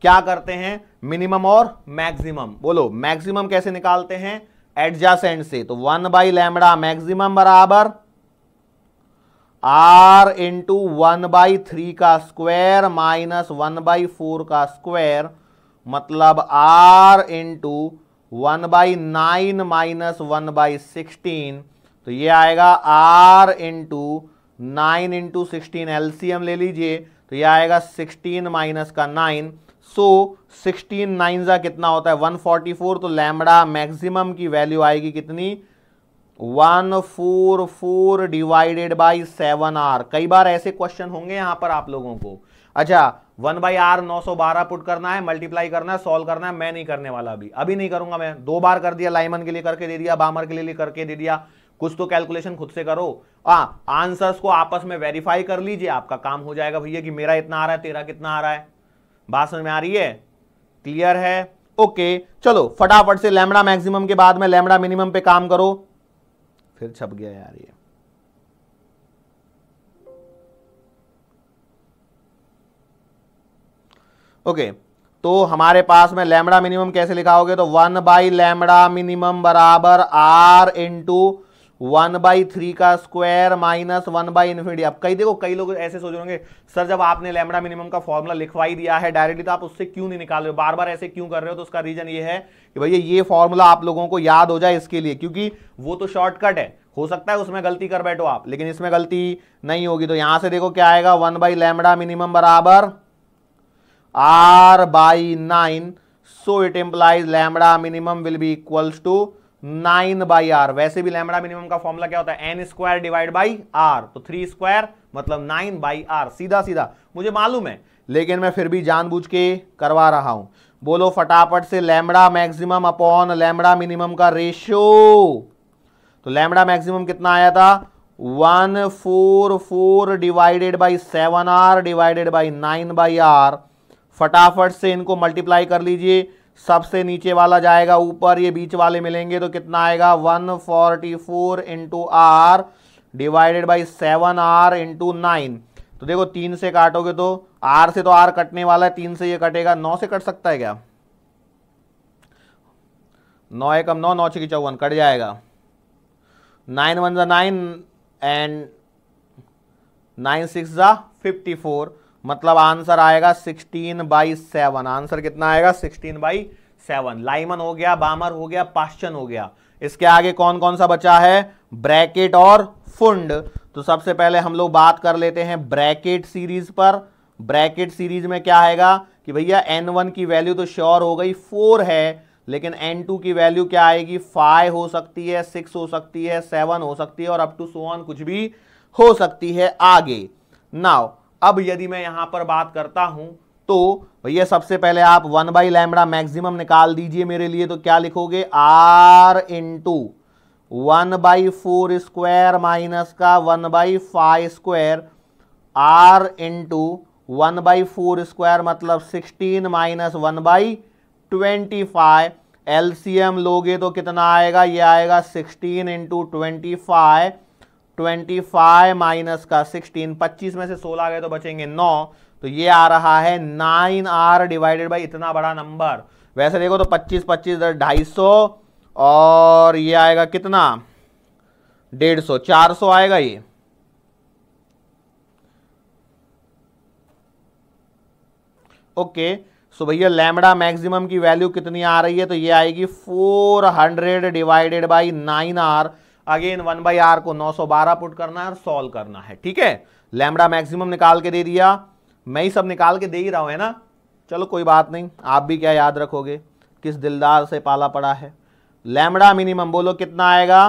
क्या करते हैं मिनिमम और मैक्सिमम, बोलो मैक्सिमम कैसे निकालते हैं, एडजासेंट से। तो वन बाई लैम्डा मैक्सिमम बराबर R into one by three का square minus one by four का स्क्वायर, मतलब R into one by nine minus one by sixteen. तो ये आएगा R into nine into sixteen, LCM ले लीजिए, तो ये आएगा सिक्सटीन माइनस का नाइन। सो सिक्सटीन नाइन जा कितना होता है वन फोर्टी फोर। तो लैम्डा मैक्सिमम की वैल्यू आएगी कितनी one forty four divided by seven R. कई बार ऐसे क्वेश्चन होंगे यहाँ पर आप लोगों को। अच्छा, वन बाई आर नौ सौ बारह पुट करना है, मल्टीप्लाई करना है, सॉल्व करना है। मैं नहीं करने वाला अभी, अभी नहीं करूंगा मैं। दो बार कर दिया, लाइमन के लिए करके दे दिया, बामर के लिए करके दे दिया, कुछ तो कैलकुलेशन खुद से करो। हाँ, आंसर्स को आपस में वेरीफाई कर लीजिए, आपका काम हो जाएगा भैया कि मेरा इतना आ रहा है, तेरा कितना आ रहा है। बात समझ में आ रही है, क्लियर है, ओके। चलो फटाफट से लैम्डा मैक्सिमम के बाद में लैम्डा मिनिमम पे काम करो। फिर छप गया यार ये, ओके। तो हमारे पास में लैम्डा मिनिमम कैसे लिखाओगे, तो वन बाई लैम्डा मिनिमम बराबर R into one by three का square minus one by infinity. अब कई देखो कई लोग ऐसे सोच रहे होंगे, सर जब आपने लैम्डा मिनिमम का फॉर्मूला लिखवा ही दिया है डायरेक्टली, तो आप उससे क्यों नहीं निकाल रहे हो, बार बार ऐसे क्यों कर रहे हो। तो उसका रीजन ये है कि भैया ये फॉर्मूला आप लोगों को याद हो जाए इसके लिए, क्योंकि वो तो शॉर्टकट है, हो सकता है उसमें गलती कर बैठो आप, लेकिन इसमें गलती नहीं होगी। तो यहाँ से देखो क्या आएगा, वन बाई लैम्डा मिनिमम बराबर R by nine, so it implies lambda minimum will be equals to nine by R. वैसे भी लैम्डा मिनिमम का फॉर्मूला क्या होता है, N square divide by R, तो थ्री स्क्वायर मतलब नाइन बाई आर, सीधा सीधा मुझे मालूम है लेकिन मैं फिर भी जानबूझ के करवा रहा हूं। बोलो फटाफट से, lambda maximum upon lambda minimum का रेशियो। तो लैम्डा मैक्सिमम कितना आया था, one four four divided by seven R divided by nine by R. फटाफट से इनको मल्टीप्लाई कर लीजिए, सबसे नीचे वाला जाएगा ऊपर, ये बीच वाले मिलेंगे तो कितना आएगा, one forty four into R divided by seven R into nine. तो देखो तीन से काटोगे तो आर से तो आर कटने वाला है, तीन से ये कटेगा, नौ से कट सकता है क्या, नौ एकम नौ, नौ छः चौवन कट जाएगा, नाइन वन ज़ा नाइन एंड नाइन सिक्स ज़ा फिफ्टी फोर, मतलब आंसर आएगा सिक्सटीन बाई सेवन। आंसर कितना आएगा, सिक्सटीन बाई सेवन। लाइमन हो गया, बामर हो गया, पाश्चन हो गया, इसके आगे कौन कौन सा बचा है, ब्रैकेट और फुंड। तो सबसे पहले हम लोग बात कर लेते हैं ब्रैकेट सीरीज पर। ब्रैकेट सीरीज में क्या आएगा कि भैया एन वन की वैल्यू तो श्योर हो गई फोर है, लेकिन एन टू की वैल्यू क्या आएगी, फाइव हो सकती है, सिक्स हो सकती है, सेवन हो सकती है और अप टू सो ऑन कुछ भी हो सकती है आगे। नाउ अब यदि मैं यहां पर बात करता हूं तो भैया सबसे पहले आप वन बाई लैम्डा मैक्सिमम निकाल दीजिए मेरे लिए, तो क्या लिखोगे, R into one by four square minus का one by five square, R into one by four square मतलब sixteen minus one by twenty five. LCM लोगे तो कितना आएगा, ये आएगा sixteen into twenty five, twenty five minus का sixteen, पच्चीस में से सोलह गए तो बचेंगे नौ, तो ये आ रहा है नाइन आर डिवाइडेड बाई इतना बड़ा नंबर। वैसे देखो तो पच्चीस पच्चीस इधर ढाई सौ और ये आएगा कितना डेढ़ सौ, चार सौ आएगा ये, ओके। सो भैया लैम्डा मैक्सिमम की वैल्यू कितनी आ रही है, तो ये आएगी four hundred divided by nine R. Again one by R को नौ सौ बारह पुट करना है और सॉल्व करना है, ठीक है। लैम्डा मैक्सिमम निकाल के दे दिया, मैं ही सब निकाल के दे ही रहा हूँ है ना, चलो कोई बात नहीं, आप भी क्या याद रखोगे, किस दिलदार से पाला पड़ा है। लैम्डा मिनिमम बोलो कितना आएगा,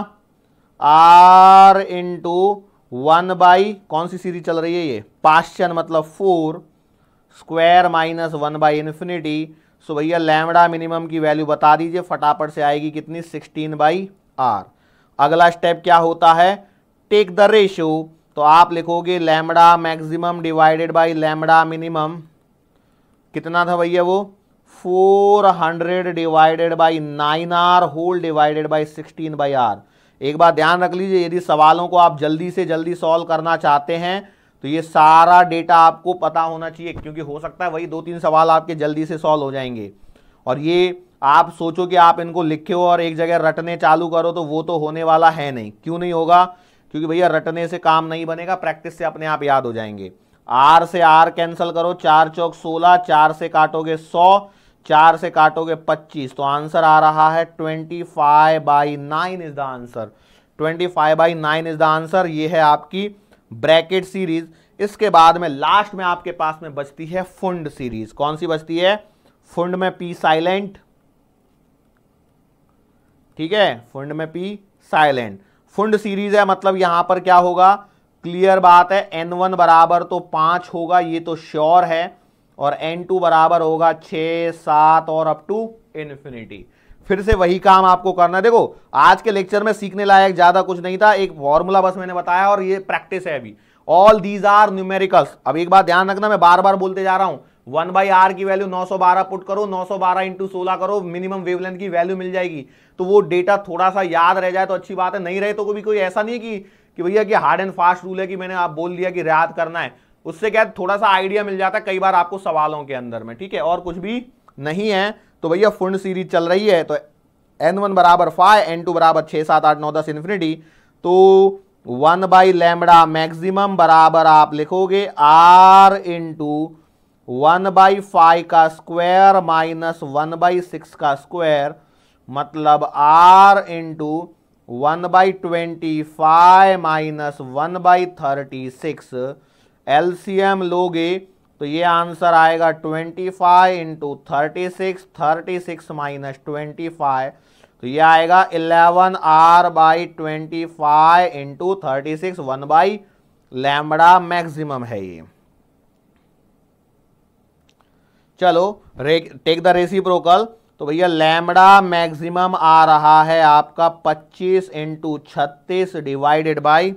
आर इंटू वन बाई कौन सी सीरीज चल रही है, ये पाश्चन मतलब four square minus one by infinity. So भैया लैम्डा मिनिमम की वैल्यू बता दीजिए फटाफट से, आएगी कितनी, सिक्सटीन बाई आर। अगला स्टेप क्या होता है, टेक द रेशो। तो आप लिखोगे lambda maximum divided by lambda minimum, कितना था भैया वो, four hundred divided by nine R whole divided by sixteen by R. एक बार ध्यान रख लीजिए, यदि सवालों को आप जल्दी से जल्दी सॉल्व करना चाहते हैं तो ये सारा डेटा आपको पता होना चाहिए, क्योंकि हो सकता है वही दो तीन सवाल आपके जल्दी से सॉल्व हो जाएंगे और ये आप सोचो कि आप इनको लिखे हो और एक जगह रटने चालू करो, तो वो तो होने वाला है नहीं। क्यों नहीं होगा, क्योंकि भैया रटने से काम नहीं बनेगा, प्रैक्टिस से अपने आप याद हो जाएंगे। आर से आर कैंसिल करो, चार चौक सोलह, चार से काटोगे सौ, चार से काटोगे पच्चीस, तो आंसर आ रहा है twenty five by nine is the answer. Twenty five by nine is the answer. ये है आपकी ब्रैकेट सीरीज। इसके बाद में लास्ट में आपके पास में बचती है फुंड सीरीज। कौन सी बचती है, फुंड में पी साइलेंट, ठीक है, फुंड में पी साइलेंट, फुंड सीरीज है, मतलब यहां पर क्या होगा, क्लियर बात है, एन वन बराबर तो पांच होगा, ये तो श्योर है, और एन टू बराबर होगा छः सात और अप टू इन्फिनिटी। फिर से वही काम आपको करना है। देखो आज के लेक्चर में सीखने लायक ज़्यादा कुछ नहीं था, एक फॉर्मूला बस मैंने बताया और ये प्रैक्टिस है अभी। All these are numericals. अब एक बात ध्यान रखना, मैं बार बार बोलते जा रहा हूँ, वन बाई आर की वैल्यू नौ सौ बारह पुट करो, नौ सौ बारह इंटू सोलह करो, मिनिमम वेवलेंथ की वैल्यू मिल जाएगी। तो वो डेटा थोड़ा सा याद रह जाए तो अच्छी बात है, नहीं रहे तो कभी कोई ऐसा नहीं कि कि भैया कि हार्ड एंड फास्ट रूल है कि मैंने आप बोल दिया कि याद करना है, उससे क्या थोड़ा सा आइडिया मिल जाता है कई बार आपको सवालों के अंदर में, ठीक है, और कुछ भी नहीं है। तो भैया फुंड सीरीज चल रही है, तो एन वन बराबर फाइव, एन टू बराबर छः सात आठ नौ दस इन्फिनिटी। तो वन बाई लैम्डा मैक्सिमम बराबर आप लिखोगे R into one by five का square minus one by six का स्क्वायर मतलब R into one by twenty five minus one by thirty six. L C M लोगे तो ये आंसर आएगा twenty five into thirty six, thirty six minus twenty five, तो ये आएगा eleven R by twenty five into thirty six one by lambda maximum है ये। चलो टेक द रेसिप्रोकल, तो भैया लैम्बडा मैक्सिमम आ रहा है आपका पच्चीस इंटू छत्तीस divided by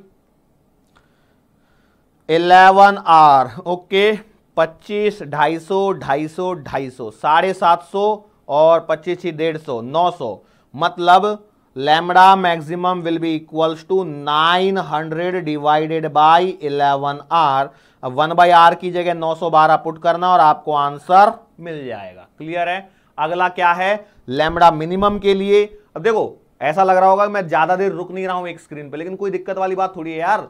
eleven R. Okay पच्चीस ढाई सौ ढाई सौ ढाई सौ साढ़े सात सौ और पच्चीस ही डेढ़ सौ नौ सौ, मतलब lambda maximum will be equals to nine hundred divided by eleven R. अब वन बाई आर की जगह नौ सौ बारह पुट करना और आपको आंसर मिल जाएगा। क्लियर है। अगला क्या है लैम्बडा मिनिमम के लिए। अब देखो ऐसा लग रहा होगा मैं ज्यादा देर रुक नहीं रहा हूं एक स्क्रीन पे, लेकिन कोई दिक्कत वाली बात थोड़ी है यार,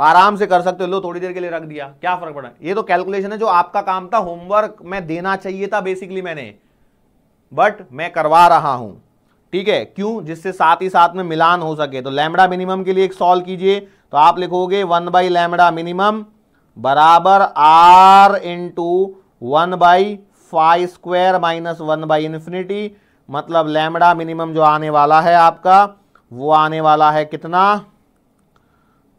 आराम से कर सकते हो। लो थोड़ी देर के लिए रख दिया, क्या फर्क पड़ा। ये तो कैलकुलेशन है जो आपका काम था, होमवर्क में देना चाहिए था बेसिकली मैंने, बट मैं करवा रहा हूं। ठीक है, क्यों, जिससे साथ ही साथ में मिलान हो सके। तो लैम्बडा मिनिमम के लिए एक सॉल्व कीजिए, तो आप लिखोगे वन बाई लैम्बडा मिनिमम बराबर R into one by five square minus one by infinity, मतलब लैम्बडा मिनिमम जो आने वाला है आपका वो आने वाला है कितना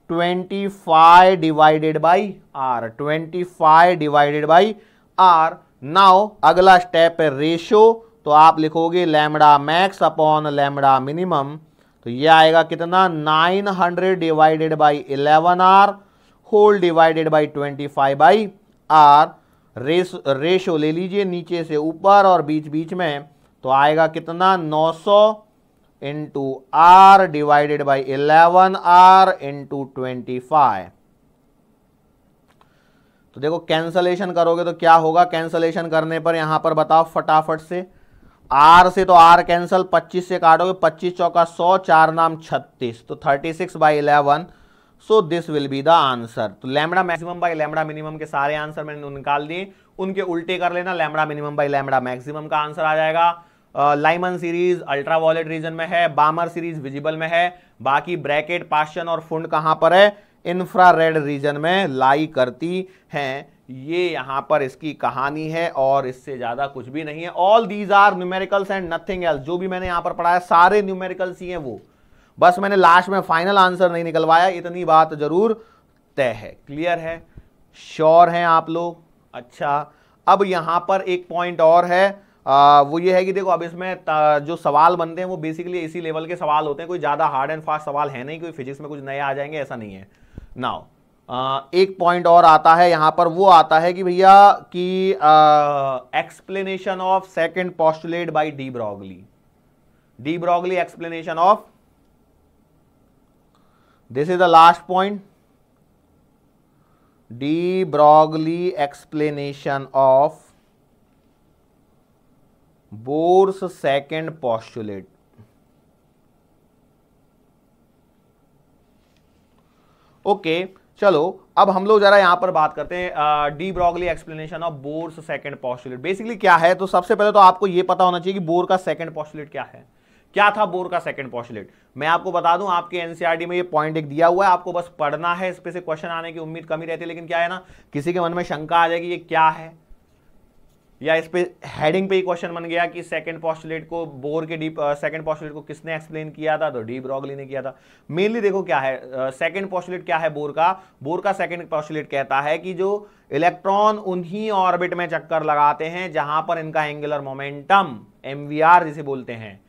twenty five divided by R, twenty five divided by R. Now अगला स्टेप है रेशो, तो आप लिखोगे lambda max upon lambda minimum, तो ये आएगा कितना nine hundred divided by eleven R whole divided by twenty five by R. रेस रेशो ले लीजिए नीचे से ऊपर और बीच बीच में, तो आएगा कितना नौ सौ into R divided by eleven R into twenty five. तो देखो कैंसलेशन करोगे तो क्या होगा, कैंसलेशन करने पर यहां पर बताओ फटाफट से, आर से तो आर कैंसल, पच्चीस से काटोगे, पच्चीस चौका सौ, चार नाम छत्तीस, तो thirty six by eleven. So this will be the answer. तो lambda maximum by lambda minimum के सारे आंसर मैंने निकाल दिए, उनके उल्टे कर लेना, lambda minimum by lambda maximum का आंसर आ जाएगा। Lyman series ultraviolet region में है, बामर सीरीज विजिबल में है, बाकी ब्रैकेट पाशन और फुंड कहाँ पर है, इंफ्रारेड रीजन में लाई करती हैं। ये यहाँ पर इसकी कहानी है और इससे ज़्यादा कुछ भी नहीं है। All these are numericals and nothing else. जो भी मैंने यहाँ पर पढ़ाया सारे न्यूमेरिकल्स ही हैं, वो बस मैंने लास्ट में फाइनल आंसर नहीं निकलवाया, इतनी बात जरूर तय है। क्लियर है, श्योर हैं आप लोग। अच्छा अब यहाँ पर एक पॉइंट और है, आ, वो ये है कि देखो अब इसमें जो सवाल बनते हैं वो बेसिकली इसी लेवल के सवाल होते हैं, कोई ज़्यादा हार्ड एंड फास्ट सवाल है नहीं, कोई फिजिक्स में कुछ नए आ जाएंगे ऐसा नहीं है। नाउ एक पॉइंट और आता है यहाँ पर, वो आता है कि भैया कि explanation of second postulate by de Broglie, de Broglie explanation of, this is the last point, de Broglie explanation of Bohr's second postulate. Okay okay, चलो अब हम लोग जरा यहाँ पर बात करते हैं de Broglie explanation of Bohr's second postulate. Basically क्या है, तो सबसे पहले तो आपको ये पता होना चाहिए कि बोर का सेकंड पोस्टुलेट क्या है, क्या था बोर का सेकंड पोस्टुलेट। मैं आपको बता दूं आपके एनसीईआरटी में ये पॉइंट एक दिया हुआ है, आपको बस पढ़ना है, इस पे से क्वेश्चन आने की उम्मीद कमी रहती है, लेकिन क्या है ना किसी के मन में शंका आ जाएगी ये क्या है, या इस पे हेडिंग पे ही क्वेश्चन बन गया कि सेकंड पोस्टुलेट को, बोर के डी सेकंड पोस्टुलेट को किसने एक्सप्लेन किया था, तो डी ब्रॉगली ने किया था। मेनली देखो क्या है सेकंड पोस्टुलेट क्या है बोर का, बोर का सेकंड पोस्टुलेट कहता है कि जो इलेक्ट्रॉन उन्हीं ऑर्बिट में चक्कर लगाते हैं जहां पर इनका एंगुलर मोमेंटम एमवीआर जिसे बोलते हैं,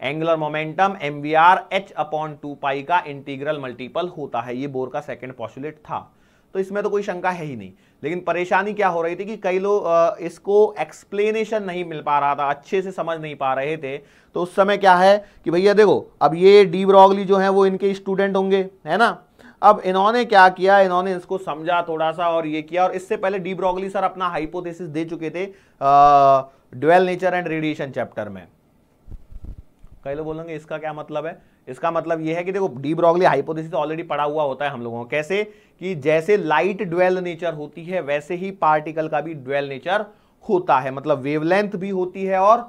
angular momentum MVR H upon two pi का इंटीग्रल मल्टीपल होता है। ये बोर का सेकंड पोस्टुलेट था, तो इसमें तो कोई शंका है ही नहीं। लेकिन परेशानी क्या हो रही थी कि कई लोग इसको एक्सप्लेनेशन नहीं मिल पा रहा था, अच्छे से समझ नहीं पा रहे थे। तो उस समय क्या है कि भैया देखो अब ये डी ब्रॉगली जो है वो इनके स्टूडेंट होंगे, है ना। अब इन्होंने क्या किया, इन्होंने इसको समझा थोड़ा सा और ये किया, और इससे पहले डी ब्रॉगली सर अपना हाइपोथेसिस दे चुके थे dual nature and radiation chapter में। कई लोग बोलेंगे इसका क्या मतलब है, इसका मतलब यह है कि देखो डी ब्रॉगली हाइपोथेसिस ऑलरेडी पड़ा हुआ होता है हम लोगों को, कैसे कि जैसे लाइट ड्वेल नेचर होती है वैसे ही पार्टिकल का भी ड्वेल नेचर होता है, मतलब वेवलेंथ भी होती है और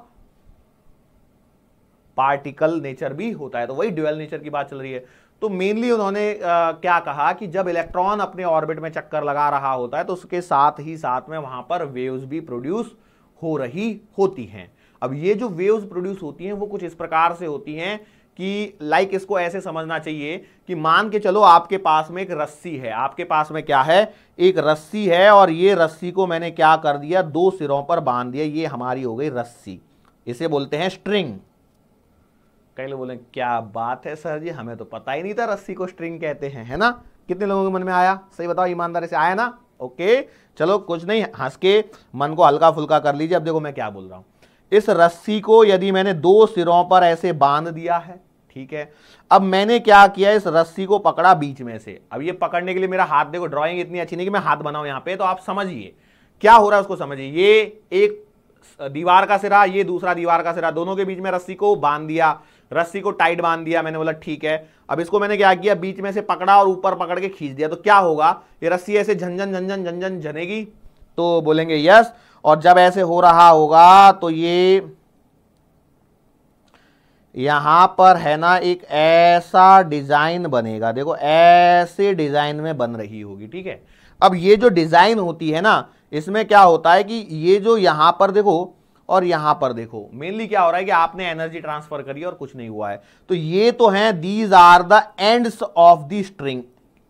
पार्टिकल नेचर भी होता है, तो वही ड्वेल नेचर की बात चल रही है। तो मेनली उन्होंने आ, क्या कहा कि जब इलेक्ट्रॉन अपने ऑर्बिट में चक्कर लगा रहा होता है तो उसके साथ ही साथ में वहां पर वेव्स भी प्रोड्यूस हो रही होती हैं। अब ये जो वेव्स प्रोड्यूस होती हैं वो कुछ इस प्रकार से होती हैं कि लाइक इसको ऐसे समझना चाहिए कि मान के चलो आपके पास में एक रस्सी है, आपके पास में क्या है, एक रस्सी है, और ये रस्सी को मैंने क्या कर दिया, दो सिरों पर बांध दिया, ये हमारी हो गई रस्सी, इसे बोलते हैं स्ट्रिंग। कई लोग बोले क्या बात है सर जी, हमें तो पता ही नहीं था रस्सी को स्ट्रिंग कहते हैं, है ना। कितने लोगों के मन में आया, सही बताओ ईमानदारी से, आया ना, ओके चलो कुछ नहीं, हंस के मन को हल्का फुल्का कर लीजिए। अब देखो मैं क्या बोल रहा हूँ, इस रस्सी को यदि मैंने दो सिरों पर ऐसे बांध दिया है, ठीक है, अब मैंने क्या किया, इस रस्सी को पकड़ा बीच में से। अब ये पकड़ने के लिए मेरा हाथ, देखो ड्राइंग इतनी अच्छी नहीं कि मैं हाथ बनाऊं यहाँ पे, तो आप समझिए क्या हो रहा है उसको समझिए। ये एक दीवार का सिरा, ये दूसरा दीवार का सिरा, दोनों के बीच में रस्सी को बांध दिया, रस्सी को टाइट बांध दिया, मैंने बोला ठीक है। अब इसको मैंने क्या किया, बीच में से पकड़ा और ऊपर पकड़ के खींच दिया, तो क्या होगा, ये रस्सी ऐसे झंझन झंझन झंझन झनेगी, तो बोलेंगे यस। और जब ऐसे हो रहा होगा तो ये यहां पर है ना एक ऐसा डिजाइन बनेगा, देखो ऐसे डिजाइन में बन रही होगी, ठीक है। अब ये जो डिजाइन होती है ना, इसमें क्या होता है कि ये जो यहां पर देखो और यहां पर देखो, मेनली क्या हो रहा है कि आपने एनर्जी ट्रांसफर करी और कुछ नहीं हुआ है। तो ये तो है, these are the ends of the string,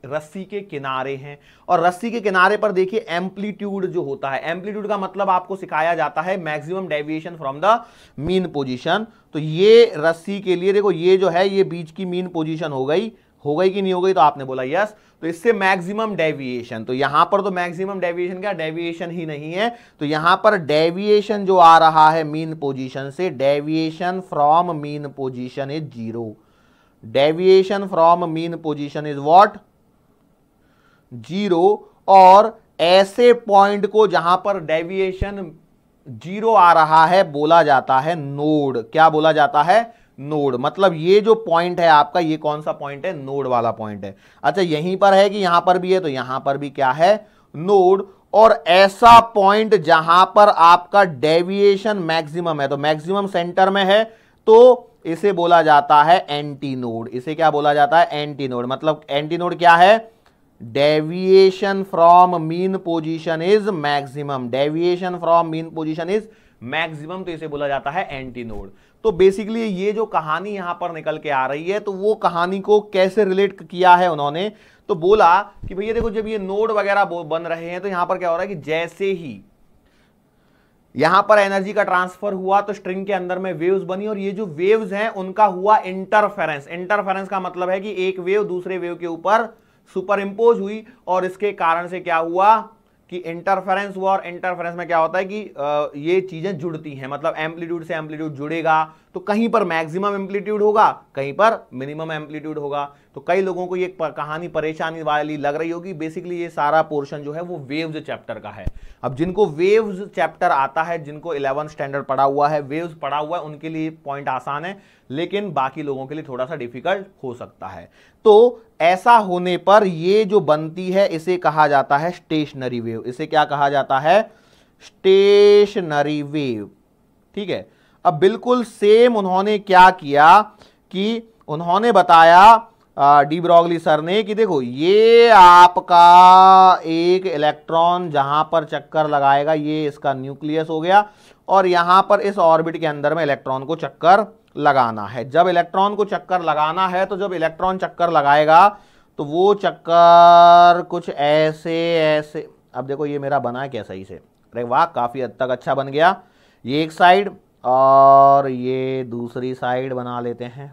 रस्सी के किनारे हैं। और रस्सी के किनारे पर देखिए एम्पलीट्यूड जो होता है, एम्पलीट्यूड का मतलब आपको सिखाया जाता है maximum deviation from the mean position. तो ये रस्सी के लिए देखो, ये जो है ये बीच की मीन पोजीशन हो गई, हो गई कि नहीं हो गई, तो आपने बोला यस। तो इससे मैक्सिमम डेविएशन, तो यहां पर तो मैक्सिमम डेविएशन क्या, डेविएशन ही नहीं है, तो यहां पर डेविएशन जो आ रहा है मीन पोजीशन से, deviation from mean position is zero, deviation from mean position is what, zero. और ऐसे पॉइंट को जहां पर डेविएशन जीरो आ रहा है बोला जाता है नोड, क्या बोला जाता है, नोड। मतलब ये जो पॉइंट है आपका, ये कौन सा पॉइंट है, नोड वाला पॉइंट है। अच्छा यहीं पर है कि यहां पर भी है, तो यहां पर भी क्या है, नोड। और ऐसा पॉइंट जहां पर आपका डेविएशन मैक्सिमम है, तो मैक्सिमम सेंटर में है, तो इसे बोला जाता है एंटी नोड, इसे क्या बोला जाता है, एंटी नोड। मतलब एंटी नोड क्या है, deviation from mean position is maximum, deviation from mean position is maximum, तो इसे बोला जाता है एंटी नोड। तो बेसिकली ये जो कहानी यहां पर निकल के आ रही है, तो वो कहानी को कैसे रिलेट किया है उन्होंने, तो बोला कि भैया देखो जब ये नोड वगैरह बन रहे हैं तो यहां पर क्या हो रहा है कि जैसे ही यहां पर एनर्जी का ट्रांसफर हुआ तो स्ट्रिंग के अंदर में वेव्स बनी, और ये जो वेव्स हैं उनका हुआ इंटरफेरेंस। इंटरफेरेंस का मतलब है कि एक वेव दूसरे वेव के ऊपर सुपर इंपोज हुई, और इसके कारण से क्या हुआ कि इंटरफेरेंस हुआ, और इंटरफेरेंस में क्या होता है कि ये चीजें जुड़ती हैं, मतलब एम्पलीट्यूड से एम्पलीट्यूड जुड़ेगा, तो कहीं पर मैक्सिमम एम्पलीट्यूड होगा, कहीं पर मिनिमम एम्पलीट्यूड होगा। तो कई लोगों को ये कहानी परेशानी वाली लग रही होगी, बेसिकली ये सारा पोर्शन जो है वो वेव्स चैप्टर का है। अब जिनको वेव्स चैप्टर आता है, जिनको इलेवंथ स्टैंडर्ड पढ़ा हुआ है, वेव्स पढ़ा हुआ है, उनके लिए पॉइंट आसान है, लेकिन बाकी लोगों के लिए थोड़ा सा डिफिकल्ट हो सकता है। तो ऐसा होने पर ये जो बनती है इसे कहा जाता है स्टेशनरी वेव, इसे क्या कहा जाता है, स्टेशनरी वेव, ठीक है। अब बिल्कुल सेम उन्होंने क्या किया कि उन्होंने बताया डी ब्रॉगली सर ने कि देखो ये आपका एक इलेक्ट्रॉन जहां पर चक्कर लगाएगा, ये इसका न्यूक्लियस हो गया, और यहां पर इस ऑर्बिट के अंदर में इलेक्ट्रॉन को चक्कर लगाना है। जब इलेक्ट्रॉन को चक्कर लगाना है तो जब इलेक्ट्रॉन चक्कर लगाएगा तो वो चक्कर कुछ ऐसे ऐसे, अब देखो ये मेरा बना है क्या सही से, अरे वाह काफ़ी हद तक अच्छा बन गया, ये एक साइड और ये दूसरी साइड बना लेते हैं,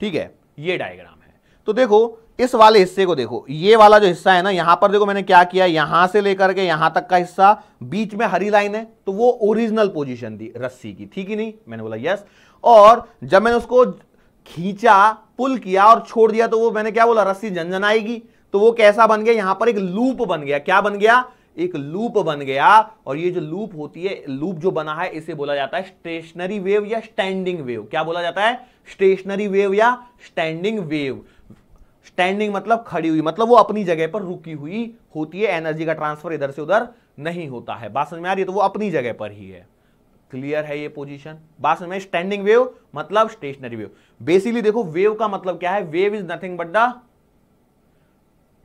ठीक है, ये डायग्राम है। तो देखो इस वाले हिस्से को देखो, ये वाला जो हिस्सा है ना, यहां पर देखो मैंने क्या किया, यहां से लेकर के यहां तक का हिस्सा, बीच में हरी लाइन है, तो वो ओरिजिनल पोजीशन थी रस्सी की, ठीक ही नहीं, मैंने बोला यस। और जब मैंने उसको खींचा, पुल किया और छोड़ दिया, तो वो मैंने क्या बोला, रस्सी झंझन आएगी, तो वो कैसा बन गया, यहां पर एक लूप बन गया, क्या बन गया, एक लूप बन गया। और ये जो लूप होती है, लूप जो बना है, इसे बोला जाता है स्टेशनरी वेव या स्टैंडिंग वेव, क्या बोला जाता है, स्टेशनरी वेव या स्टैंडिंग वेव। स्टैंडिंग मतलब खड़ी हुई, मतलब वो अपनी जगह पर रुकी हुई होती है, एनर्जी का ट्रांसफर इधर से उधर नहीं होता है, बात समझ में आ रही है, तो वो अपनी जगह पर ही है, क्लियर है ये पोजीशन, बात समझ में। स्टैंडिंग वेव मतलब स्टेशनरी वेव। बेसिकली देखो वेव का मतलब क्या है, wave is nothing but the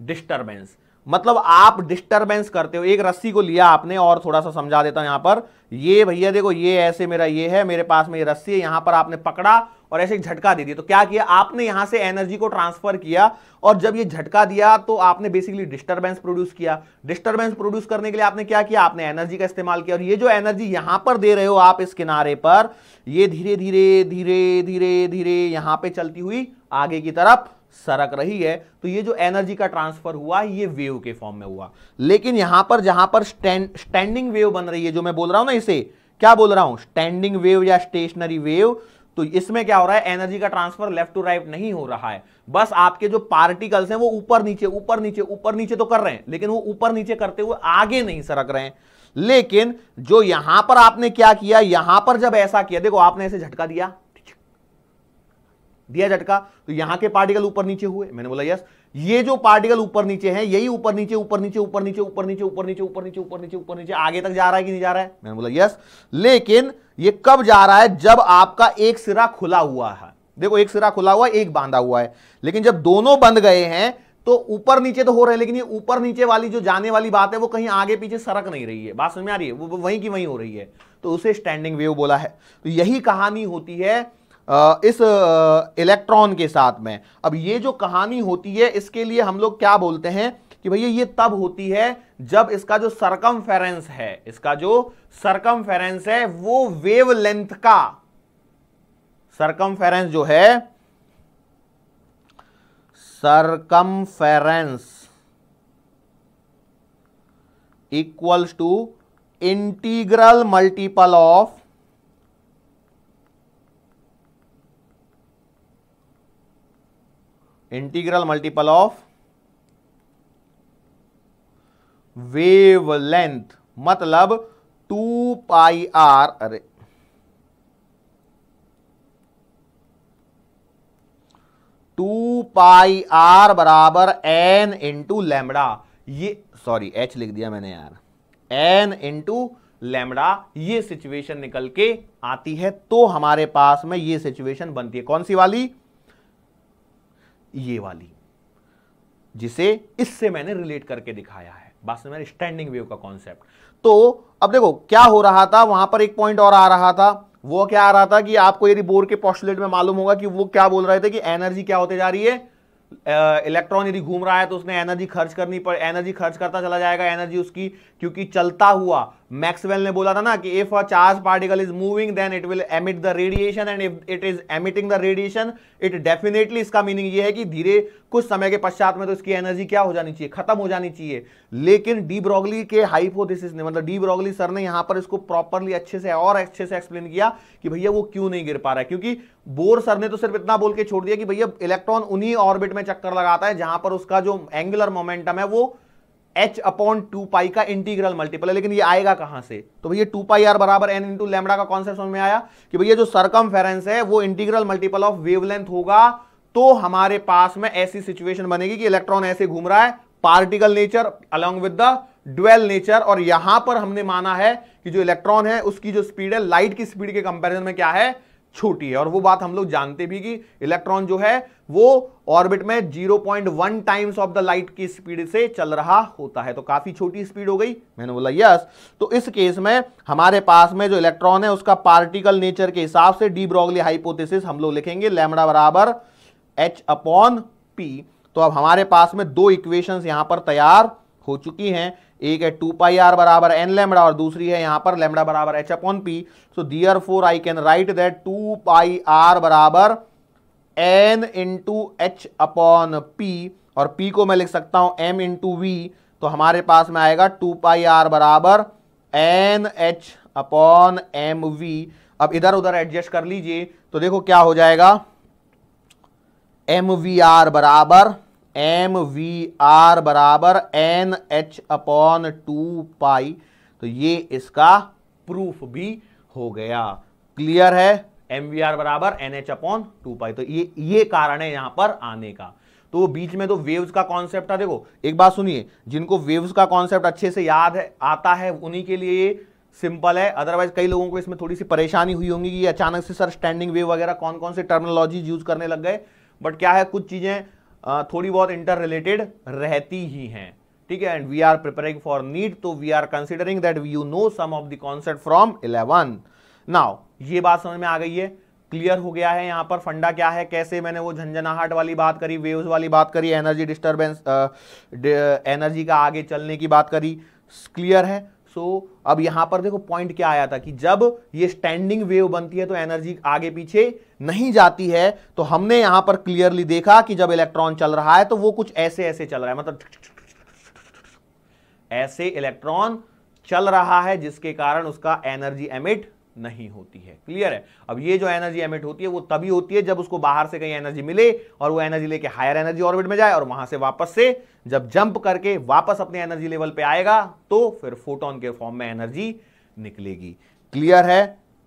disturbance. मतलब आप डिस्टर्बेंस करते हो। एक रस्सी को लिया आपने, और थोड़ा सा समझा देता हूं यहाँ पर, ये भैया देखो ये ऐसे मेरा ये है, मेरे पास में ये रस्सी है, यहाँ पर आपने पकड़ा और ऐसे एक झटका दे दिया। तो क्या किया आपने, यहाँ से एनर्जी को ट्रांसफर किया, और जब ये झटका दिया तो आपने बेसिकली डिस्टर्बेंस प्रोड्यूस किया। डिस्टर्बेंस प्रोड्यूस करने के लिए आपने क्या किया, आपने एनर्जी का इस्तेमाल किया। और ये जो एनर्जी यहाँ पर दे रहे हो आप इस किनारे पर, ये धीरे धीरे धीरे धीरे धीरे यहाँ पे चलती हुई आगे की तरफ सरक रही है। तो ये जो एनर्जी का ट्रांसफर हुआ ये वेव के फॉर्म में हुआ। लेकिन यहां पर जहां पर स्टैंड स्टैंडिंग वेव बन रही है, जो मैं बोल रहा हूं ना, इसे क्या बोल रहा हूं, स्टैंडिंग वेव या स्टेशनरी वेव। तो इसमें क्या हो रहा है, एनर्जी का ट्रांसफर लेफ्ट टू राइट नहीं हो रहा है, बस आपके जो पार्टिकल्स हैं वो ऊपर नीचे ऊपर नीचे ऊपर नीचे तो कर रहे हैं, लेकिन वो ऊपर नीचे करते हुए आगे नहीं सरक रहे हैं। लेकिन जो यहां पर आपने क्या किया, यहां पर जब ऐसा किया, देखो आपने ऐसे झटका दिया दिया झटका, तो यहां के पार्टिकल ऊपर नीचे हुए। मैंने बोला यस, ये जो पार्टिकल ऊपर नीचे हैं यही ऊपर नीचे ऊपर नीचे ऊपर नीचे ऊपर नीचे ऊपर नीचे ऊपर नीचे ऊपर नीचे ऊपर नीचे आगे तक जा रहा है कि नहीं जा रहा है? मैंने बोला यस। लेकिन ये कब जा रहा है, जब आपका एक सिरा खुला हुआ है। देखो एक सिरा खुला हुआ है, एक बांधा हुआ है, लेकिन जब दोनों बंध गए हैं तो ऊपर नीचे तो हो रहे हैं, लेकिन ये ऊपर नीचे वाली जो जाने वाली बात है वो कहीं आगे पीछे सरक नहीं रही है। बात समझ में आ रही है, वो वहीं की वहीं हो रही है, तो उसे स्टैंडिंग वेव बोला है। तो यही कहानी होती है इस इलेक्ट्रॉन के साथ में। अब ये जो कहानी होती है इसके लिए हम लोग क्या बोलते हैं कि भैया ये तब होती है जब इसका जो सरकमफेरेंस है, इसका जो सरकमफेरेंस है वो वेवलेंथ का, सरकमफेरेंस जो है, circumference equals to integral multiple of integral multiple of wavelength, मतलब टू पाई आर, अरे टू पाई आर बराबर एन इंटू लैम्बडा, ये सॉरी एच लिख दिया मैंने यार, एन इंटू लैम्बडा, ये सिचुएशन निकल के आती है। तो हमारे पास में ये सिचुएशन बनती है, कौन सी वाली, ये वाली, जिसे इससे मैंने रिलेट करके दिखाया है। बात में स्टैंडिंग वेव का कॉन्सेप्ट। तो अब देखो क्या हो रहा था, वहां पर एक पॉइंट और आ रहा था, वो क्या आ रहा था कि आपको यदि बोर के पोस्टुलेट में मालूम होगा कि वो क्या बोल रहे थे कि एनर्जी क्या होते जा रही है, इलेक्ट्रॉन यदि घूम रहा है तो उसने एनर्जी खर्च करनी पड़ एनर्जी खर्च करता चला जाएगा, एनर्जी उसकी, क्योंकि चलता हुआ। मैक्सवेल ने बोला था ना कि if a charge particle is moving then it will emit the radiation, and if it is emitting the radiation it definitely, इसका मीनिंग ये है कि धीरे कुछ समय के पश्चात में तो इसकी एनर्जी क्या हो जानी चाहिए, खत्म हो जानी चाहिए। लेकिन डी ब्रॉगली के हाइपोथेसिस ने, मतलब डी ब्रॉगली सर ने यहाँ पर इसको प्रॉपरली अच्छे से और अच्छे से एक्सप्लेन किया कि भैया वो क्यों नहीं गिर पा रहा है, क्योंकि बोर सर ने तो सिर्फ इतना बोल के छोड़ दिया कि भैया इलेक्ट्रॉन उन्हीं ऑर्बिट में चक्कर लगाता है जहां पर उसका जो एंगुलर मोमेंटम है वो h अपॉन टू पाई का इंटीग्रल मल्टीपल है। लेकिन ये आएगा कहां से, तो भैया टू पाई आर बराबर एन इंटू लैम्बडा का कॉन्सेप्ट समझ में आया कि भैया जो सरकमफेरेंस है वो इंटीग्रल मल्टीपल ऑफ वेवलेंथ होगा। तो हमारे पास में ऐसी सिचुएशन बनेगी कि इलेक्ट्रॉन ऐसे घूम रहा है, particle nature along with the dual nature, और यहां पर हमने माना है कि जो इलेक्ट्रॉन है उसकी जो स्पीड है लाइट की स्पीड के कंपेरिजन में क्या है, छोटी है। और वो बात हम लोग जानते भी कि इलेक्ट्रॉन जो है वो ऑर्बिट में zero point one times of the light की स्पीड से चल रहा होता है, तो काफी छोटी स्पीड हो गई। मैंने बोला यस। तो इस केस में हमारे पास में जो इलेक्ट्रॉन है उसका पार्टिकल नेचर के हिसाब से डी ब्रॉगली हाइपोथेसिस हम लोग लिखेंगे, लैम्बडा बराबर एच अपॉन पी। तो अब हमारे पास में दो इक्वेशंस यहां पर तैयार हो चुकी हैं, एक है टू पाई आर बराबर एन लैम्बडा और दूसरी है यहाँ पर लैम्बडा बराबर H upon P. So therefore I can write that two pi R बराबर N into H upon P, और पी को मैं लिख सकता हूँ एम इंटू वी। तो हमारे पास में आएगा टू पाई आर बराबर N H upon M V. अब इधर उधर एडजस्ट कर लीजिए तो देखो क्या हो जाएगा, एम वी आर बराबर एम वी आर बराबर N H upon two pi. तो ये इसका प्रूफ भी हो गया, क्लियर है, एम वी आर बराबर N H upon two pi. तो ये ये कारण है यहाँ पर आने का। तो बीच में तो वेव्स का कॉन्सेप्ट है, देखो एक बात सुनिए, जिनको वेव्स का कॉन्सेप्ट अच्छे से याद है आता है उन्हीं के लिए ये सिंपल है, अदरवाइज कई लोगों को इसमें थोड़ी सी परेशानी हुई होंगी कि अचानक से सर स्टैंडिंग वेव वगैरह कौन कौन से टर्मिनोलॉजीज यूज करने लग गए। बट क्या है, कुछ चीज़ें थोड़ी बहुत इंटर रिलेटेड रहती ही हैं, ठीक है, and we are preparing for NEET, तो we are considering that you know some of the concept from eleven. Now ये बात समझ में आ गई है, क्लियर हो गया है यहाँ पर फंडा क्या है, कैसे मैंने वो झंझनाहट वाली बात करी, वेव्स वाली बात करी, एनर्जी डिस्टर्बेंस, एनर्जी का आगे चलने की बात करी, क्लियर है। सो so, अब यहाँ पर देखो पॉइंट क्या आया था कि जब ये स्टैंडिंग वेव बनती है तो एनर्जी आगे पीछे नहीं जाती है, तो हमने यहाँ पर क्लियरली देखा कि जब इलेक्ट्रॉन चल रहा है तो वो कुछ ऐसे ऐसे चल रहा है, मतलब ऐसे इलेक्ट्रॉन चल रहा है जिसके कारण उसका एनर्जी एमिट नहीं होती है, क्लियर है। अब ये जो एनर्जी एमिट होती है वो तभी होती है जब उसको बाहर से कहीं एनर्जी मिले और वो एनर्जी लेके हायर एनर्जी ऑर्बिट में जाए और वहां से वापस से जब जंप करके वापस अपने एनर्जी लेवल पे आएगा तो फिर फोटोन के फॉर्म में एनर्जी निकलेगी, क्लियर है।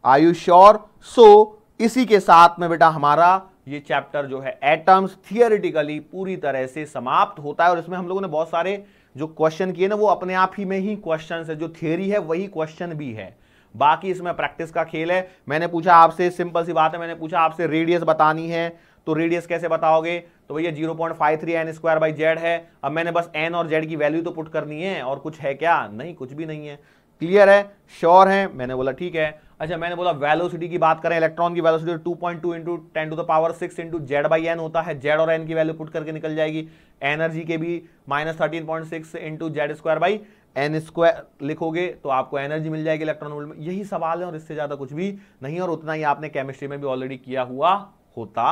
Are you sure? सो इसी के साथ में बेटा हमारा ये चैप्टर जो है एटम्स थियोरिटिकली पूरी तरह से समाप्त होता है, और इसमें हम लोगों ने बहुत सारे जो क्वेश्चन किए ना वो अपने आप ही में ही क्वेश्चन है, जो थियोरी है वही क्वेश्चन भी है, बाकी इसमें प्रैक्टिस का खेल है। मैंने पूछा आपसे, सिंपल सी बात है, मैंने पूछा आपसे रेडियस बतानी है, तो रेडियस कैसे बताओगे, तो भैया zero point five three N square by Z है, अब मैंने बस एन और जेड की वैल्यू तो पुट करनी है, और कुछ है क्या? नहीं, कुछ भी नहीं है। क्लियर है, श्योर है? मैंने बोला ठीक है। अच्छा, मैंने बोला वेलोसिटी की बात करें, इलेक्ट्रॉन की velocity two point two into ten to the power six into Z by N होता है, जेड और एन की वैल्यू पुट करके निकल जाएगी। एनर्जी के भी minus thirteen point six into Z square by N square लिखोगे तो आपको एनर्जी मिल जाएगी इलेक्ट्रॉन वोल्ट में। यही सवाल है और इससे ज़्यादा कुछ भी नहीं, और उतना ही आपने केमिस्ट्री में भी ऑलरेडी किया हुआ होता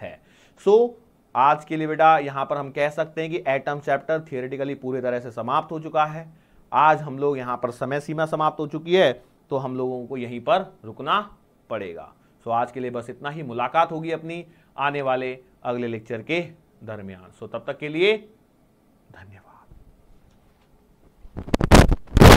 है। सो so, आज के लिए बेटा यहाँ पर हम कह सकते हैं कि एटम चैप्टर थियोरेटिकली पूरी तरह से समाप्त हो चुका है। आज हम लोग यहाँ पर समय सीमा समाप्त हो चुकी है तो हम लोगों को यहीं पर रुकना पड़ेगा। सो so, आज के लिए बस इतना ही, मुलाकात होगी अपनी आने वाले अगले लेक्चर के दरमियान। सो so, तब तक के लिए धन्यवाद।